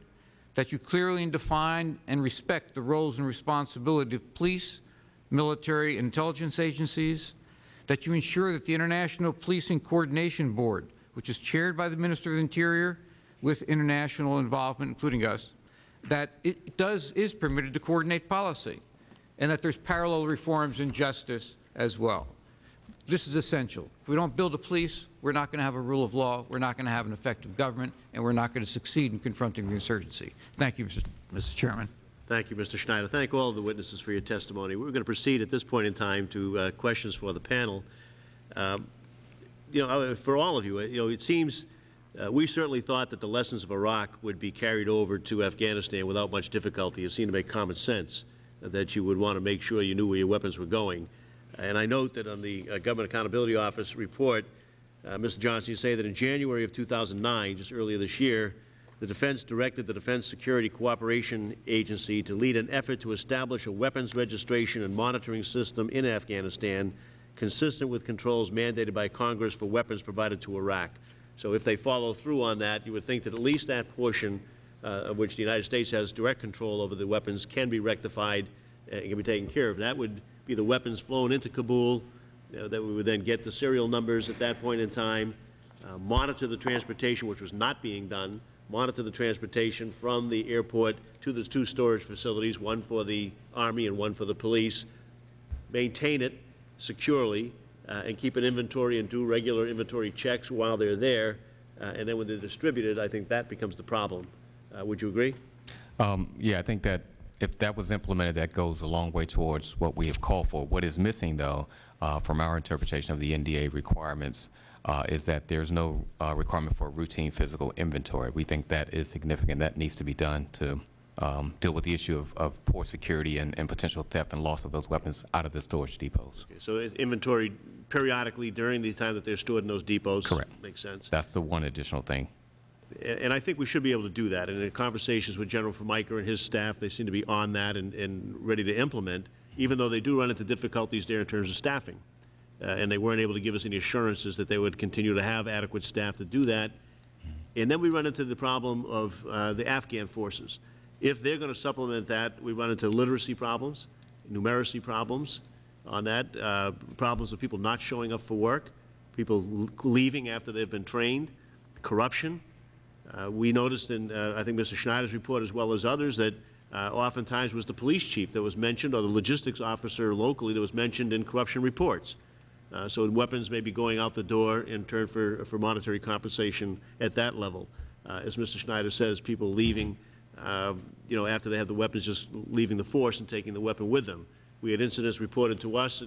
that you clearly define and respect the roles and responsibility of police, military, and intelligence agencies, that you ensure that the International Policing Coordination Board, which is chaired by the Minister of the Interior with international involvement, including us, that it is permitted to coordinate policy, and that there's parallel reforms in justice as well. This is essential. If we don't build a police, we're not going to have a rule of law, we're not going to have an effective government, and we're not going to succeed in confronting the insurgency. Thank you, Mr. Chairman. Thank you, Mr. Schneider. Thank all of the witnesses for your testimony. We're going to proceed at this point in time to questions for the panel. You know, for all of you, it seems we certainly thought that the lessons of Iraq would be carried over to Afghanistan without much difficulty. It seemed to make common sense that you would want to make sure you knew where your weapons were going. And I note that on the Government Accountability Office report, Mr. Johnson, you say that in January of 2009, just earlier this year, the Defense directed the Defense Security Cooperation Agency to lead an effort to establish a weapons registration and monitoring system in Afghanistan consistent with controls mandated by Congress for weapons provided to Iraq. So if they follow through on that, you would think that at least that portion of which the United States has direct control over the weapons can be rectified and can be taken care of. That would be the weapons flown into Kabul, that we would then get the serial numbers at that point in time, monitor the transportation, which was not being done, monitor the transportation from the airport to the 2 storage facilities, one for the Army and one for the police, maintain it securely, and keep an inventory and do regular inventory checks while they're there, and then when they're distributed, I think that becomes the problem. Would you agree? Yeah, I think that if that was implemented, that goes a long way towards what we have called for. What is missing, though, from our interpretation of the NDA requirements is that there's no requirement for routine physical inventory. We think that is significant. That needs to be done to deal with the issue of poor security and potential theft and loss of those weapons out of the storage depots. Okay, so inventory periodically during the time that they're stored in those depots. Correct. Makes sense. That's the one additional thing. And I think we should be able to do that. And in conversations with General Formica and his staff, they seem to be on that and ready to implement, even though they do run into difficulties there in terms of staffing. And they weren't able to give us any assurances that they would continue to have adequate staff to do that. And then we run into the problem of the Afghan forces. If they're going to supplement that, we run into literacy problems, numeracy problems on that, problems of people not showing up for work, people leaving after they've been trained, corruption. We noticed in, I think, Mr. Schneider's report as well as others that oftentimes it was the police chief that was mentioned or the logistics officer locally that was mentioned in corruption reports. So weapons may be going out the door in turn for monetary compensation at that level. As Mr. Schneider says, people leaving, you know, after they have the weapons, just leaving the force and taking the weapon with them. We had incidents reported to us.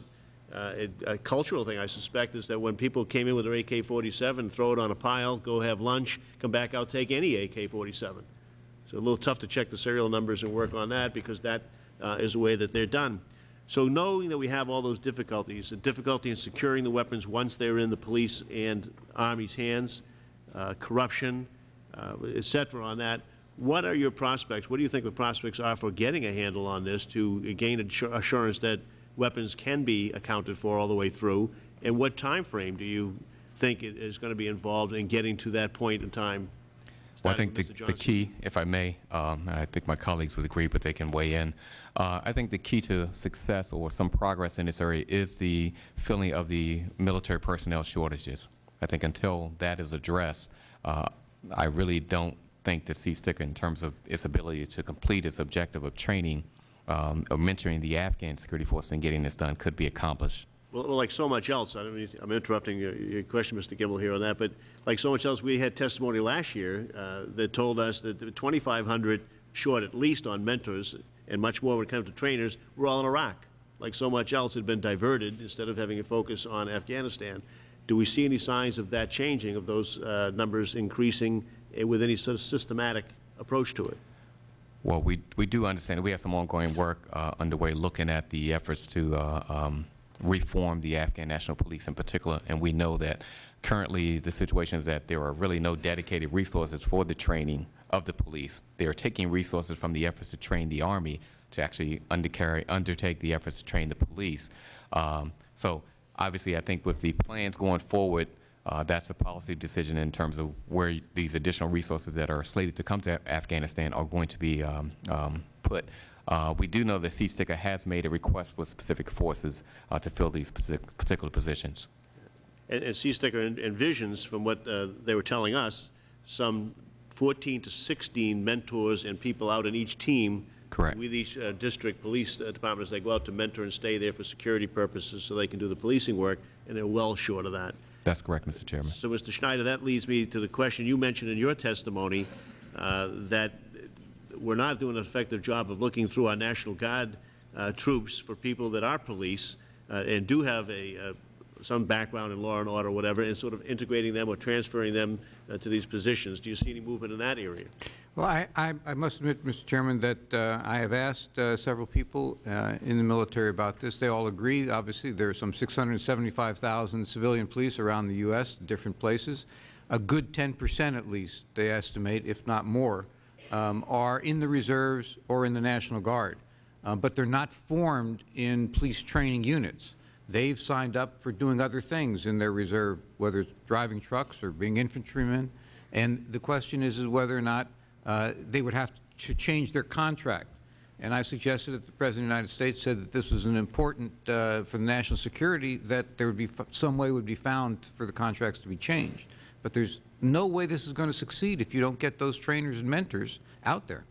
A cultural thing, I suspect, is that when people came in with their AK-47, throw it on a pile, go have lunch, come back out, take any AK-47. So a little tough to check the serial numbers and work on that because that is the way that they're done. So knowing that we have all those difficulties, the difficulty in securing the weapons once they are in the police and Army's hands, corruption, et cetera, on that, what are your prospects? What do you think the prospects are for getting a handle on this to gain assurance that weapons can be accounted for all the way through? And what time frame do you think is going to be involved in getting to that point in time? Well, I think the key, if I may, I think my colleagues would agree, but they can weigh in. I think the key to success or some progress in this area is the filling of the military personnel shortages. I think until that is addressed, I really don't think that CSTC-A, in terms of its ability to complete its objective of training or mentoring the Afghan security force and getting this done, could be accomplished. Well, like so much else, I mean, I'm interrupting your question, Mr. Gimbel, here on that, but like so much else, we had testimony last year that told us that 2,500 short at least on mentors and much more when it comes to trainers were all in Iraq. Like so much else had been diverted instead of having a focus on Afghanistan. Do we see any signs of that changing, of those numbers increasing with any sort of systematic approach to it? Well, we do understand that we have some ongoing work underway looking at the efforts to reform the Afghan National Police in particular, and we know that currently the situation is that there are really no dedicated resources for the training of the police. They are taking resources from the efforts to train the Army to actually undertake the efforts to train the police. So obviously I think with the plans going forward, that's a policy decision in terms of where these additional resources that are slated to come to Afghanistan are going to be put. We do know that CSTC-A has made a request for specific forces to fill these particular positions. And CSTC-A envisions, from what they were telling us, some 14 to 16 mentors and people out in each team. Correct. With each district police department as they go out to mentor and stay there for security purposes so they can do the policing work, and they are well short of that. That is correct, Mr. Chairman. So, Mr. Schneider, that leads me to the question you mentioned in your testimony that we are not doing an effective job of looking through our National Guard troops for people that are police and do have some background in law and order or whatever, and sort of integrating them or transferring them to these positions. Do you see any movement in that area? Well, I must admit, Mr. Chairman, that I have asked several people in the military about this. They all agree. Obviously, there are some 675,000 civilian police around the U.S., different places. A good 10% at least, they estimate, if not more, are in the reserves or in the National Guard, but they are not formed in police training units. They have signed up for doing other things in their reserve, whether it is driving trucks or being infantrymen. And the question is whether or not they would have to change their contract. And I suggested that the President of the United States said that this was an important for the national security, that there would be some way would be found for the contracts to be changed. But there is no way this is going to succeed if you don't get those trainers and mentors out there.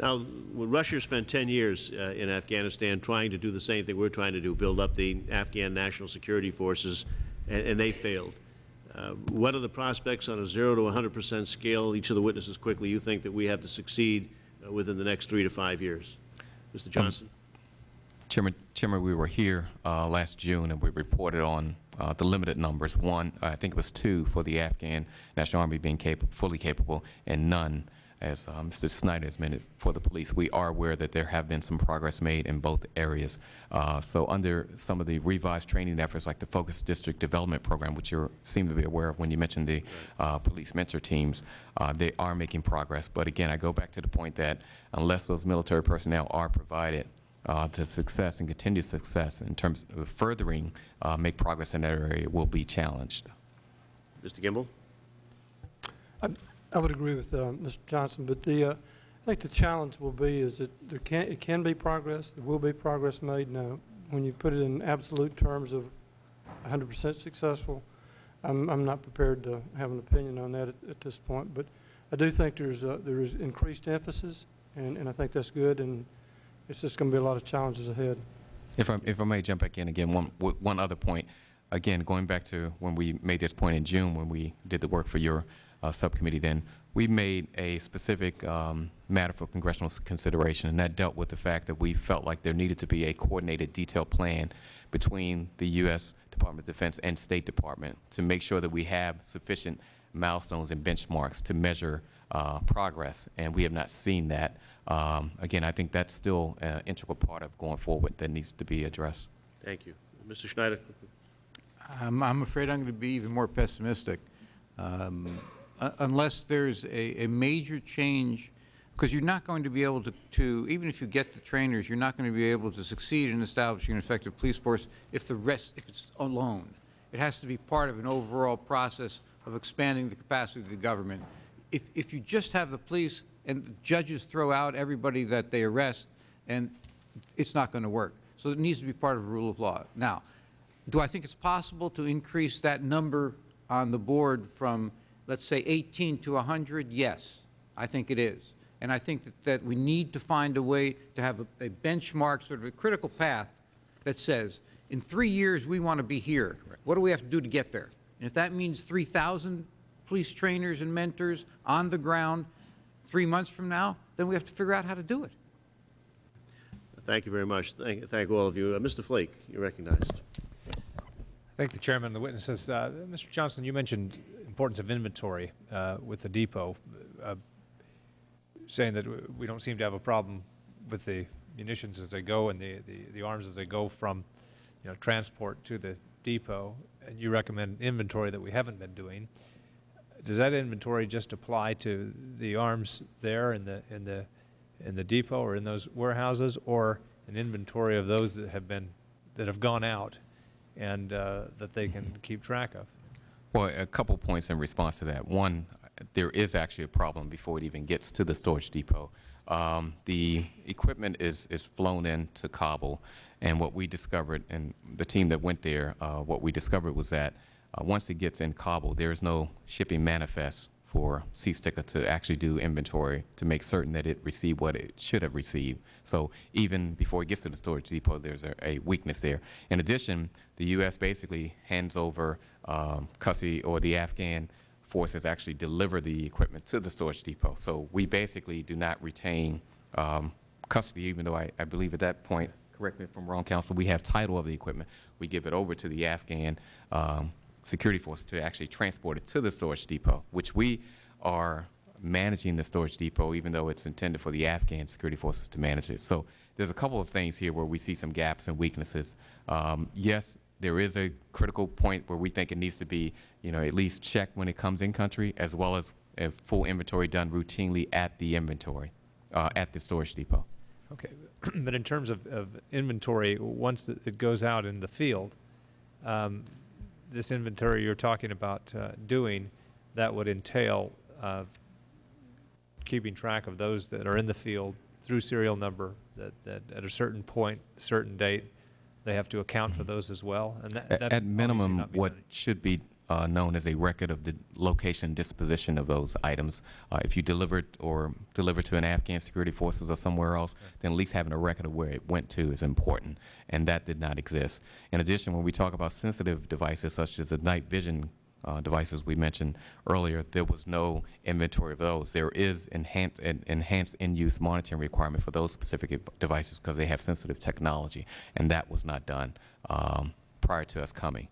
Now, Russia spent 10 years in Afghanistan trying to do the same thing we are trying to do, build up the Afghan national security forces, and they failed. What are the prospects on a 0 to 100% scale, each of the witnesses quickly, you think that we have to succeed within the next 3 to 5 years? Mr. Johnson. Chairman, we were here last June, and we reported on the limited numbers. One, I think it was 2 for the Afghan National Army being fully capable, and none, as Mr. Schneider has mentioned, for the police. We are aware that there have been some progress made in both areas. So under some of the revised training efforts, like the Focus District Development Program, which you seem to be aware of when you mentioned the police mentor teams, they are making progress. But again, I go back to the point that unless those military personnel are provided to success and continued success in terms of furthering, make progress in that area, will be challenged. Mr. Gimbel? I would agree with Mr. Johnson, but I think the challenge will be is that it can be progress, there will be progress made. Now, when you put it in absolute terms of 100% successful, I'm not prepared to have an opinion on that at this point. But I do think there is increased emphasis, and I think that's good, and it's just going to be a lot of challenges ahead. If I may jump back in again, one other point. Again, going back to when we made this point in June when we did the work for your subcommittee then, we made a specific matter for congressional consideration, and that dealt with the fact that we felt like there needed to be a coordinated detailed plan between the U.S. Department of Defense and State Department to make sure that we have sufficient milestones and benchmarks to measure progress, and we have not seen that. Again, I think that's still an integral part of going forward that needs to be addressed. Thank you. Mr. Schneider. I'm afraid I'm going to be even more pessimistic. Unless there's a major change, because you're not going to be able to, even if you get the trainers, you're not going to be able to succeed in establishing an effective police force if the rest, if it's alone. It has to be part of an overall process of expanding the capacity of the government. If you just have the police and the judges throw out everybody that they arrest, and it's not going to work. So it needs to be part of the rule of law. Now, do I think it's possible to increase that number on the board from, let's say, 18 to 100? Yes, I think it is. And I think that we need to find a way to have a benchmark, sort of a critical path that says, in 3 years, we want to be here. What do we have to do to get there? And if that means 3,000 police trainers and mentors on the ground 3 months from now, then we have to figure out how to do it. Thank you very much. Thank all of you. Mr. Flake, you're recognized. Thank the Chairman and the witnesses. Mr. Johnson, you mentioned importance of inventory with the depot, saying that we don't seem to have a problem with the munitions as they go and the arms as they go from, you know, transport to the depot, and you recommend inventory that we haven't been doing. Does that inventory just apply to the arms there in the depot or in those warehouses, or an inventory of those that have been gone out and that they can keep track of? Well, a couple points in response to that. One, there is actually a problem before it even gets to the storage depot. The equipment is flown in to Kabul, and what we discovered, and the team that went there, what we discovered was that once it gets in Kabul, there is no shipping manifest for C-STC-A to actually do inventory to make certain that it received what it should have received. So even before it gets to the storage depot, there's a weakness there. In addition, the U.S. basically hands over custody, or the Afghan forces actually deliver the equipment to the storage depot. So we basically do not retain custody, even though I believe at that point, correct me if I'm wrong, counsel, we have title of the equipment. We give it over to the Afghan security force to actually transport it to the storage depot, which we are managing the storage depot, even though it's intended for the Afghan security forces to manage it. So there's a couple of things here where we see some gaps and weaknesses. Yes, there is a critical point where we think it needs to be, you know, at least checked when it comes in country, as well as a full inventory done routinely at the inventory, at the storage depot. Okay, but in terms of inventory, once it goes out in the field, this inventory you're talking about doing, that would entail keeping track of those that are in the field through serial number, that at a certain point, certain date, they have to account for those as well. And that's at minimum, what should be known as a record of the location disposition of those items. If you deliver to an Afghan security forces or somewhere else, then at least having a record of where it went to is important, and that did not exist. In addition, when we talk about sensitive devices such as the night vision devices we mentioned earlier, there was no inventory of those. There is enhanced in-use monitoring requirement for those specific devices because they have sensitive technology, and that was not done prior to us coming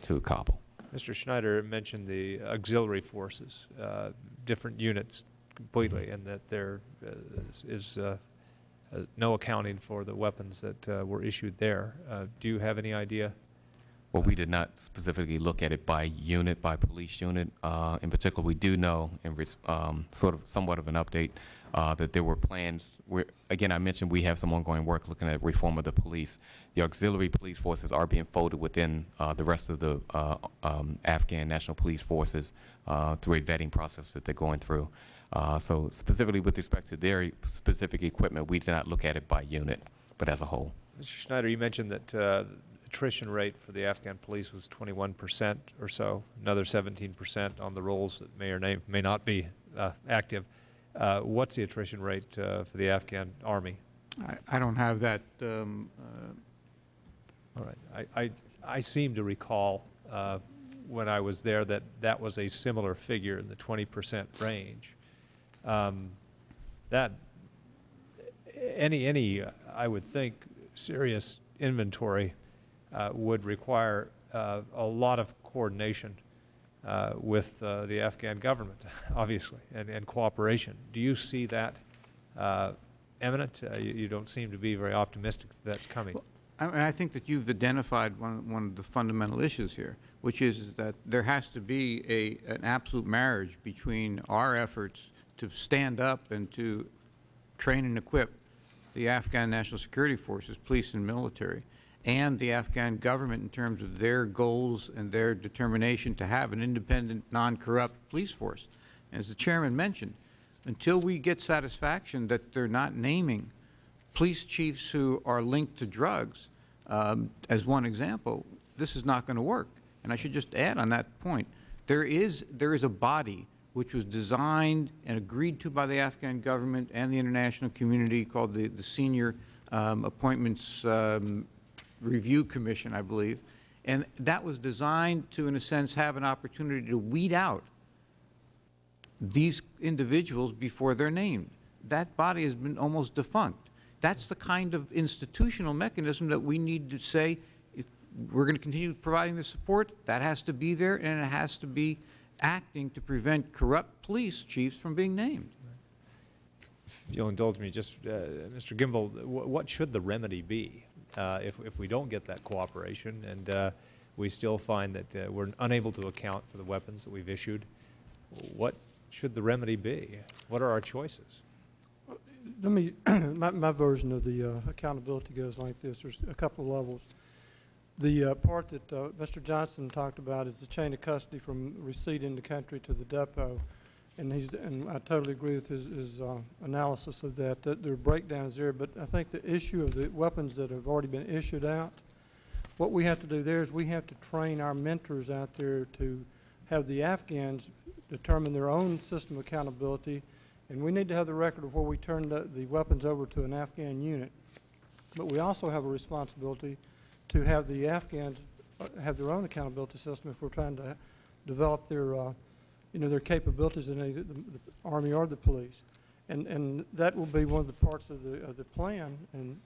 to Kabul. Mr. Schneider mentioned the auxiliary forces, different units completely, and that there is no accounting for the weapons that were issued there. Do you have any idea? Well, we did not specifically look at it by unit, by police unit. In particular, we do know, in sort of somewhat of an update, that there were plans. Again, I mentioned we have some ongoing work looking at reform of the police. The auxiliary police forces are being folded within the rest of the Afghan national police forces through a vetting process that they're going through. So specifically with respect to their specific equipment, we did not look at it by unit, but as a whole. Mr. Schneider, you mentioned that attrition rate for the Afghan police was 21% or so, another 17% on the rolls that may or may not be active. What's the attrition rate for the Afghan army? I don't have that. All right. I seem to recall when I was there that that was a similar figure in the 20% range. That any I would think serious inventory would require a lot of coordination with the Afghan government, obviously, and cooperation. Do you see that imminent? You don't seem to be very optimistic that that's coming. Well, I think that you've identified one of the fundamental issues here, which is that there has to be an absolute marriage between our efforts to stand up and to train and equip the Afghan National Security Forces, police and military, and the Afghan government in terms of their goals and their determination to have an independent, non-corrupt police force. As the Chairman mentioned, until we get satisfaction that they're not naming police chiefs who are linked to drugs, as one example, this is not going to work. And I should just add on that point, there is a body which was designed and agreed to by the Afghan government and the international community called the Senior Appointments Review Commission, I believe. And that was designed to, in a sense, have an opportunity to weed out these individuals before they're named. That body has been almost defunct. That's the kind of institutional mechanism that we need to say, if we're going to continue providing the support, that has to be there, and it has to be acting to prevent corrupt police chiefs from being named. If you'll indulge me, just, Mr. Gimbel, what should the remedy be if we don't get that cooperation and we still find that we're unable to account for the weapons that we've issued? What should the remedy be? What are our choices? Let me, my version of the accountability goes like this. There's a couple of levels. The part that Mr. Johnson talked about is the chain of custody from receipt in the country to the depot, and I totally agree with his analysis of that. There are breakdowns there, but I think the issue of the weapons that have already been issued out, what we have to do there is we have to train our mentors out there to have the Afghans determine their own system of accountability, and we need to have the record of where we turned the weapons over to an Afghan unit. But we also have a responsibility to have the Afghans have their own accountability system if we're trying to develop their, their capabilities in the Army or the police, and that will be one of the parts of the plan. And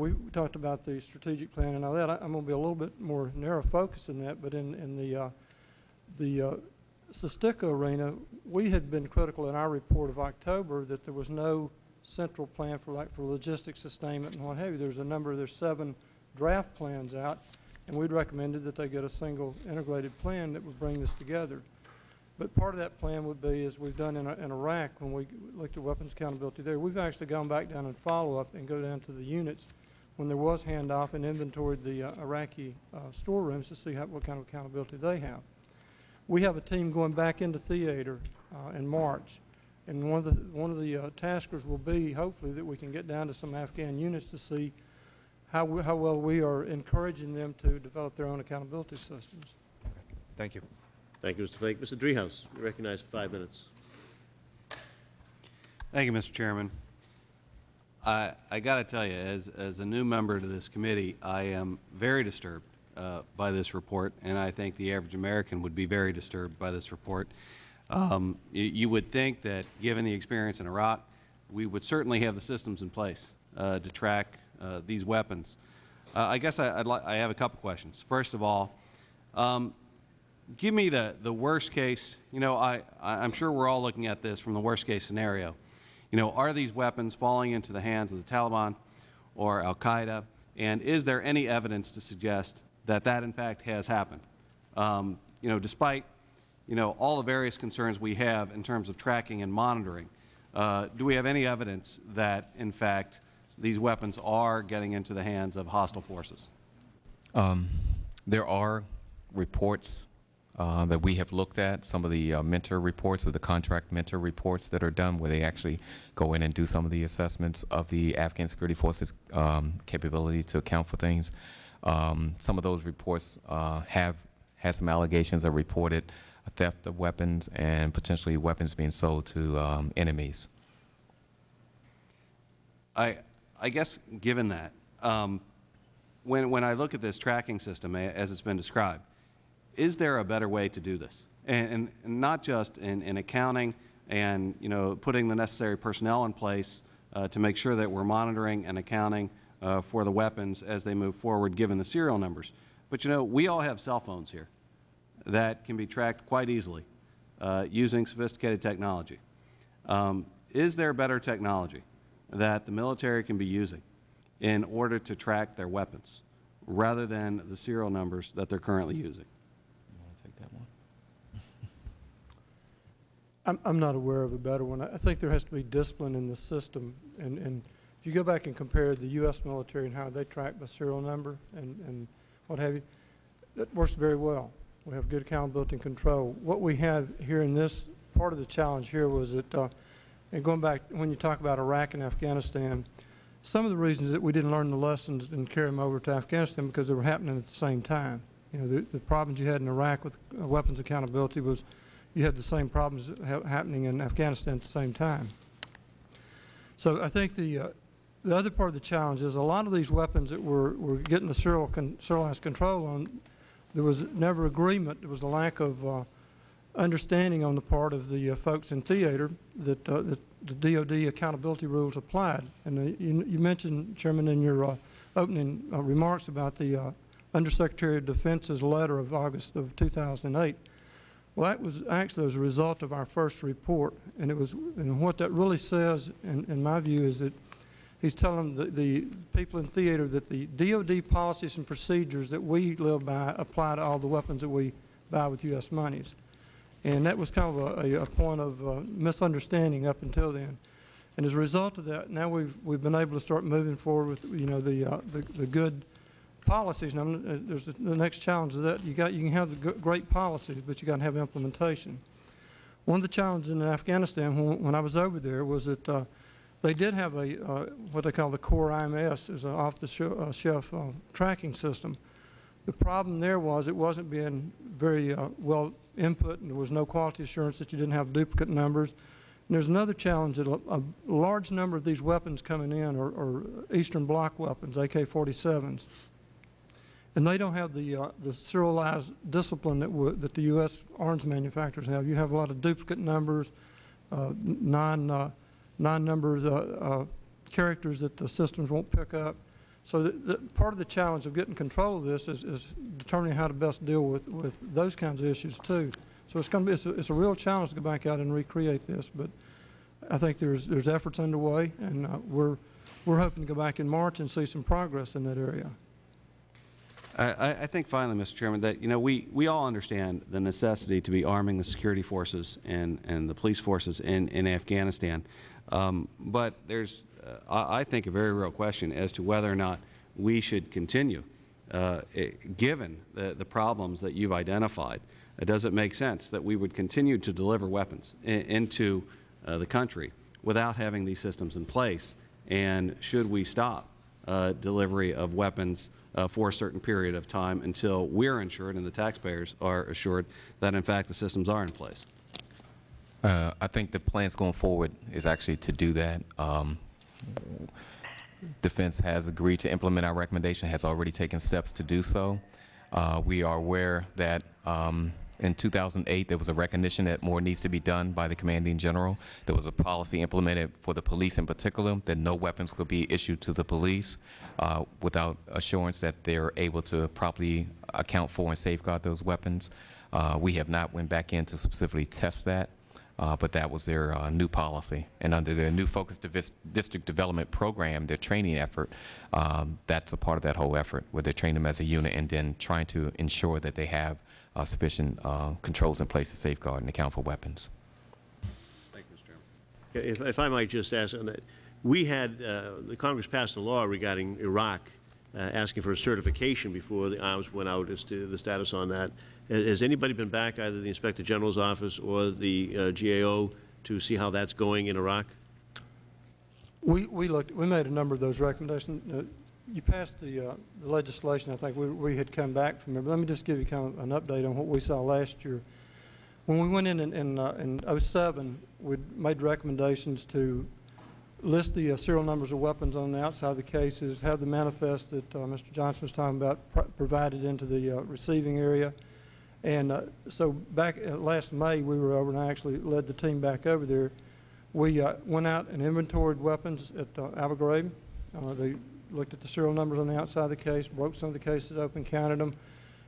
we talked about the strategic plan and all that. I'm going to be a little bit more narrow focus in that, but in the SSTICA arena, we had been critical in our report of October that there was no central plan for logistics sustainment and what have you. There's a number. There's 7. Draft plans out, and we recommended that they get a single integrated plan that would bring this together. But part of that plan would be, as we've done in Iraq when we looked at weapons accountability there, we've actually gone back down and follow up and go down to the units when there was handoff and inventoried the Iraqi storerooms to see what kind of accountability they have. We have a team going back into theater in March, and one of the taskers will be hopefully that we can get down to some Afghan units to see how well we are encouraging them to develop their own accountability systems. Thank you. Thank you, Mr. Flake. Mr. Driehaus, you recognize 5 minutes. Thank you, Mr. Chairman. I got to tell you, as a new member to this committee, I am very disturbed by this report, and I think the average American would be very disturbed by this report. You would think that, given the experience in Iraq, we would certainly have the systems in place to track these weapons. I guess I have a couple questions. First of all, give me the worst case. I'm sure we're all looking at this from the worst case scenario. Are these weapons falling into the hands of the Taliban or Al Qaeda? And is there any evidence to suggest that that in fact has happened? Despite all the various concerns we have in terms of tracking and monitoring, do we have any evidence that in fact these weapons are getting into the hands of hostile forces? There are reports that we have looked at, some of the mentor reports or the contract mentor reports that are done where they actually go in and do some of the assessments of the Afghan security forces' capability to account for things. Some of those reports have had some allegations that reported theft of weapons and potentially weapons being sold to enemies. I guess, given that, when I look at this tracking system as it's been described, is there a better way to do this? And not just in accounting and putting the necessary personnel in place to make sure that we're monitoring and accounting for the weapons as they move forward, given the serial numbers. But we all have cell phones here. that can be tracked quite easily using sophisticated technology. Is there better technology that the military can be using in order to track their weapons rather than the serial numbers that they're currently using? You want to take that one? I'm not aware of a better one. I think there has to be discipline in the system. And if you go back and compare the U.S. military and how they track by serial number and what have you, that works very well. We have good accountability and control. What we had here in this part of the challenge here was that, and going back when you talk about Iraq and Afghanistan, some of the reasons that we didn't learn the lessons and carry them over to Afghanistan because they were happening at the same time. You know, the problems you had in Iraq with weapons accountability was you had the same problems happening in Afghanistan at the same time. So I think the other part of the challenge is a lot of these weapons that we're getting the serialized control on, there was never agreement. There was a lack of understanding on the part of the folks in theater that the DOD accountability rules applied. And you mentioned, Chairman, in your opening remarks about the Undersecretary of Defense's letter of August of 2008. Well, that was actually as a result of our first report, and it was, and what that really says, in my view, is that he's telling the people in theater that the DOD policies and procedures that we live by apply to all the weapons that we buy with U.S. monies. And that was kind of a point of misunderstanding up until then. And as a result of that, now we've been able to start moving forward with, you know, the good policies. Now, there's the next challenge of that. You can have the great policies, but you got to have implementation. One of the challenges in Afghanistan when I was over there was that they did have a what they call the core IMS, is an off-the-shelf tracking system. The problem there was it wasn't being very well input, and there was no quality assurance that you didn't have duplicate numbers. And there's another challenge that a large number of these weapons coming in are Eastern Bloc weapons, AK-47s, and they don't have the serialized discipline that the U.S. arms manufacturers have. You have a lot of duplicate numbers, non-numbered characters that the systems won't pick up. So part of the challenge of getting control of this is determining how to best deal with those kinds of issues too. So it's a real challenge to go back out and recreate this. But I think there's efforts underway, and we're hoping to go back in March and see some progress in that area. I think finally, Mr. Chairman, that we all understand the necessity to be arming the security forces and the police forces in Afghanistan. But there's I think a very real question as to whether or not we should continue, given the problems that you've identified. Does it make sense that we would continue to deliver weapons into the country without having these systems in place? And should we stop delivery of weapons for a certain period of time until we're assured and the taxpayers are assured that, in fact, the systems are in place? I think the plans going forward is actually to do that. Defense has agreed to implement our recommendation, has already taken steps to do so. We are aware that in 2008 there was a recognition that more needs to be done by the commanding general. There was a policy implemented for the police in particular that no weapons could be issued to the police without assurance that they are able to properly account for and safeguard those weapons. We have not went back in to specifically test that. But that was their new policy. And under their new focused district development program, their training effort, that's a part of that whole effort where they train them as a unit and then trying to ensure that they have sufficient controls in place to safeguard and account for weapons. Thank you, Mr. Chairman. If I might just ask on that, we had the Congress passed a law regarding Iraq asking for a certification before the arms went out as to the status on that. Has anybody been back, either the Inspector General's office or the GAO, to see how that's going in Iraq? We looked. We made a number of those recommendations. You passed the legislation. I think we had come back from it. But let me just give you kind of an update on what we saw last year. When we went in 07, we made recommendations to list the serial numbers of weapons on the outside of the cases, have the manifest that Mr. Johnson was talking about provided into the receiving area. And so back last May, we were over and I actually led the team back over there. We went out and inventoried weapons at Abu Ghraib. They looked at the serial numbers on the outside of the case, broke some of the cases open, counted them,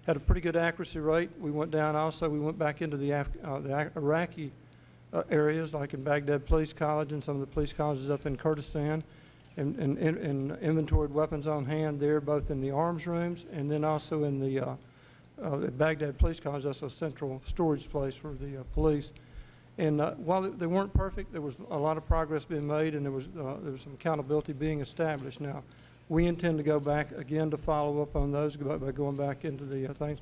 had a pretty good accuracy rate. We went down also, we went back into the Iraqi areas, like in Baghdad Police College and some of the police colleges up in Kurdistan, and inventoried weapons on hand there, both in the arms rooms and then also in the Baghdad Police College. That's a central storage place for the police. And while they weren't perfect, there was a lot of progress being made, and there was some accountability being established. Now, we intend to go back again to follow up on those by going back into the things.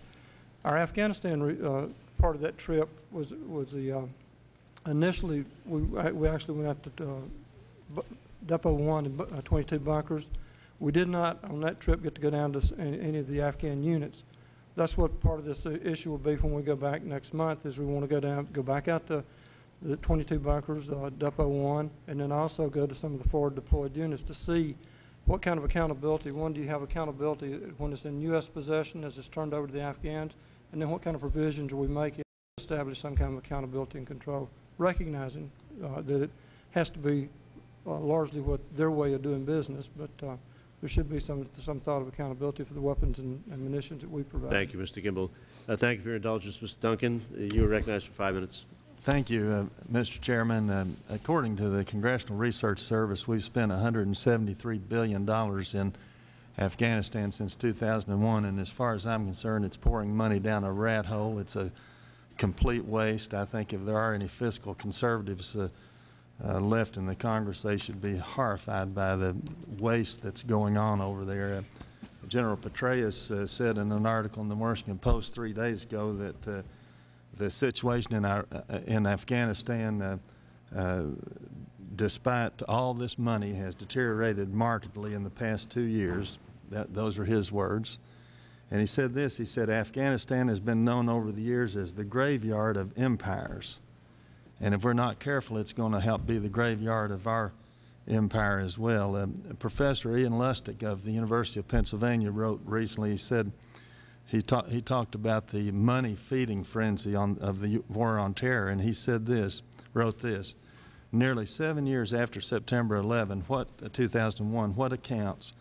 Our Afghanistan part of that trip was the initially we actually went out to Depot 1 and 22 bunkers. We did not on that trip get to go down to any of the Afghan units. That's what part of this issue will be when we go back next month. Is we want to go back out to the 22 bunkers, Depot 1, and then also go to some of the forward deployed units to see what kind of accountability. One, do you have accountability when it's in U.S. possession as it's turned over to the Afghans, and then what kind of provisions are we making to establish some kind of accountability and control, recognizing that it has to be largely what their way of doing business, but. There should be some thought of accountability for the weapons and munitions that we provide. Thank you, Mr. Gimbel. Thank you for your indulgence, Mr. Duncan. You are recognized for 5 minutes. Thank you, Mr. Chairman. According to the Congressional Research Service, we've spent $173 billion in Afghanistan since 2001, and as far as I'm concerned, it's pouring money down a rat hole. It's a complete waste. I think if there are any fiscal conservatives left in the Congress, they should be horrified by the waste that's going on over there. General Petraeus said in an article in the Washington Post 3 days ago that the situation in Afghanistan, despite all this money, has deteriorated markedly in the past 2 years. Those are his words. And he said this, he said, Afghanistan has been known over the years as the graveyard of empires. And if we're not careful, it's going to help be the graveyard of our empire as well. Professor Ian Lustig of the University of Pennsylvania wrote recently, he said, he talked about the money feeding frenzy of the war on terror, and he said this, wrote this, nearly 7 years after September 11, 2001, what accounts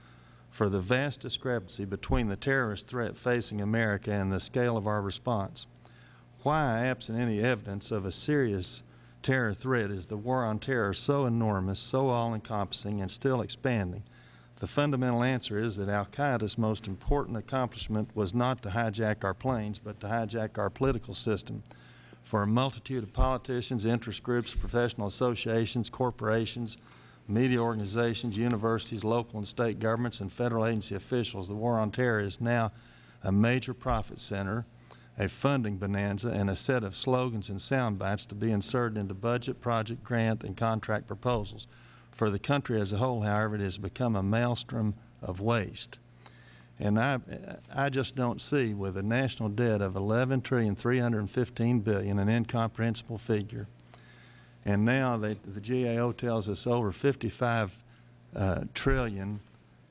for the vast discrepancy between the terrorist threat facing America and the scale of our response? Why, absent any evidence of a serious terror threat, is the war on terror so enormous, so all-encompassing, and still expanding? The fundamental answer is that al-Qaeda's most important accomplishment was not to hijack our planes, but to hijack our political system. For a multitude of politicians, interest groups, professional associations, corporations, media organizations, universities, local and state governments, and federal agency officials, the war on terror is now a major profit center, a funding bonanza, and a set of slogans and sound bites to be inserted into budget, project, grant, and contract proposals. For the country as a whole, however, it has become a maelstrom of waste. And I just don't see, with a national debt of $11,315,000,000,000, an incomprehensible figure. And now the GAO tells us over $55 trillion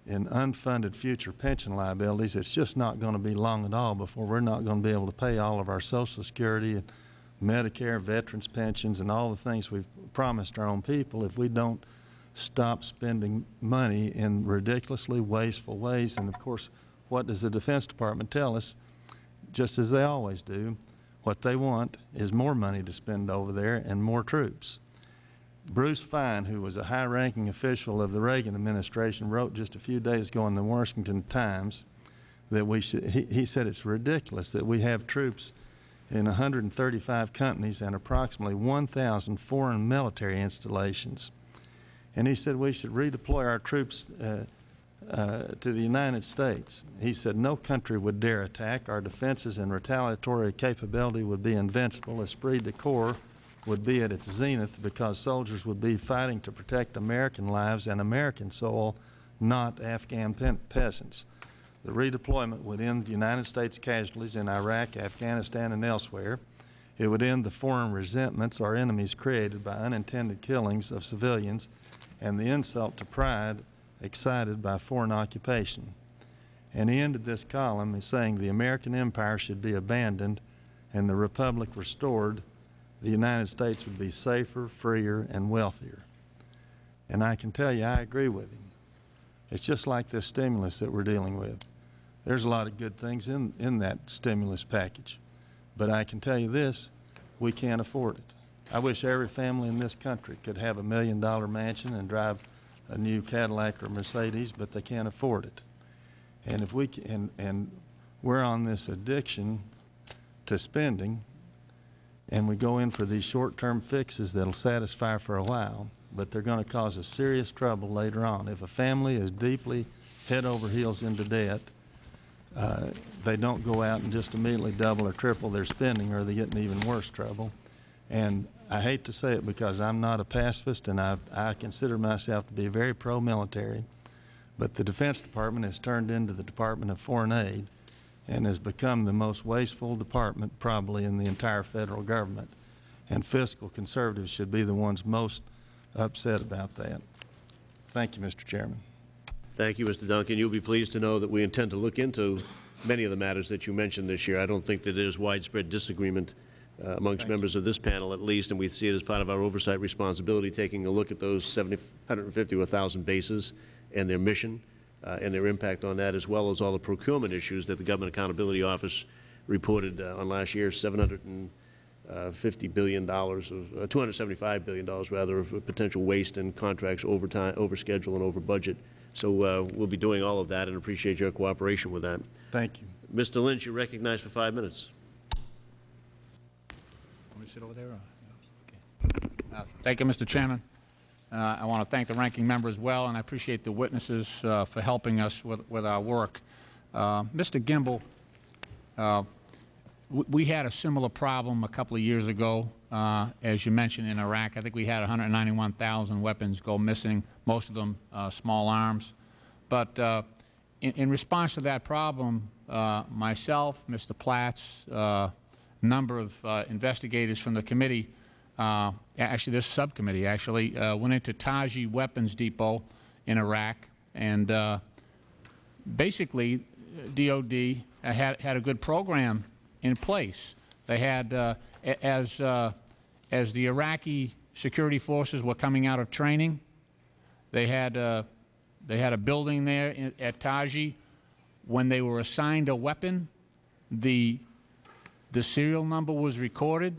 in unfunded future pension liabilities. It's just not going to be long at all before we're not going to be able to pay all of our Social Security and Medicare, veterans pensions, and all the things we've promised our own people if we don't stop spending money in ridiculously wasteful ways. And of course, what does the Defense Department tell us? Just as they always do, what they want is more money to spend over there and more troops. Bruce Fein, who was a high-ranking official of the Reagan administration, wrote just a few days ago in the Washington Times that we should, he said it's ridiculous that we have troops in 135 companies and approximately 1,000 foreign military installations. And he said we should redeploy our troops to the United States. He said no country would dare attack. Our defenses and retaliatory capability would be invincible. Esprit de corps would be at its zenith because soldiers would be fighting to protect American lives and American soil, not Afghan peasants. The redeployment would end the United States casualties in Iraq, Afghanistan, and elsewhere. It would end the foreign resentments our enemies created by unintended killings of civilians and the insult to pride excited by foreign occupation. And he ended this column as saying the American empire should be abandoned and the republic restored. The United States would be safer, freer, and wealthier. And I can tell you I agree with him. It's just like this stimulus that we're dealing with. There's a lot of good things in that stimulus package. But I can tell you this, we can't afford it. I wish every family in this country could have a $1 million mansion and drive a new Cadillac or Mercedes, but they can't afford it. And if we can, and we're on this addiction to spending, and we go in for these short-term fixes that'll satisfy for a while, but they're going to cause us serious trouble later on. If a family is deeply head over heels into debt, they don't go out and just immediately double or triple their spending, or they get in even worse trouble. And I hate to say it because I'm not a pacifist, and I consider myself to be very pro-military, but the Defense Department has turned into the Department of Foreign Aid and has become the most wasteful department probably in the entire federal government. And fiscal conservatives should be the ones most upset about that. Thank you, Mr. Chairman. Thank you, Mr. Duncan. You will be pleased to know that we intend to look into many of the matters that you mentioned this year. I don't think that there is widespread disagreement amongst members of this panel, at least, and we see it as part of our oversight responsibility, taking a look at those 150 to 1,000 bases and their mission and their impact on that, as well as all the procurement issues that the Government Accountability Office reported on last year, $275 billion rather, of potential waste in contracts over time, over schedule, and over budget. So we'll be doing all of that, and appreciate your cooperation with that. Thank you. Mr. Lynch, you're recognized for 5 minutes. Want me to sit over there? Okay. Thank you, Mr. Chairman. I want to thank the ranking member as well, and I appreciate the witnesses for helping us with our work. Mr. Gimbel, we had a similar problem a couple of years ago, as you mentioned, in Iraq. I think we had 191,000 weapons go missing, most of them small arms. But in response to that problem, myself, Mr. Platts, a number of investigators from the committee, actually this subcommittee actually, went into Taji Weapons Depot in Iraq. And basically, DOD had a good program in place. They had, as the Iraqi security forces were coming out of training, they had a building there at Taji. When they were assigned a weapon, the serial number was recorded.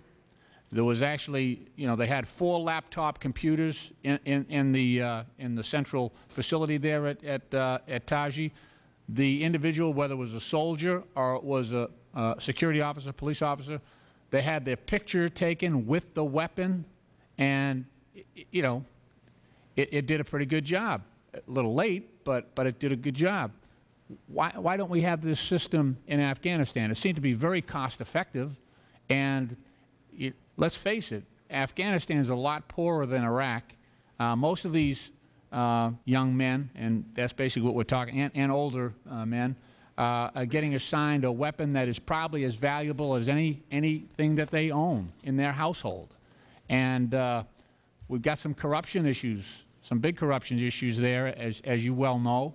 There was actually, you know, they had 4 laptop computers in the central facility there at Taji. The individual, whether it was a soldier or it was a security officer, police officer, they had their picture taken with the weapon, and, you know, it did a pretty good job. A little late, but it did a good job. Why don't we have this system in Afghanistan? It seemed to be very cost-effective, and let's face it, Afghanistan is a lot poorer than Iraq. Most of these young men, and that's basically what we're talking, and older men, are getting assigned a weapon that is probably as valuable as anything that they own in their household. And we've got some corruption issues, some big corruption issues there, as you well know.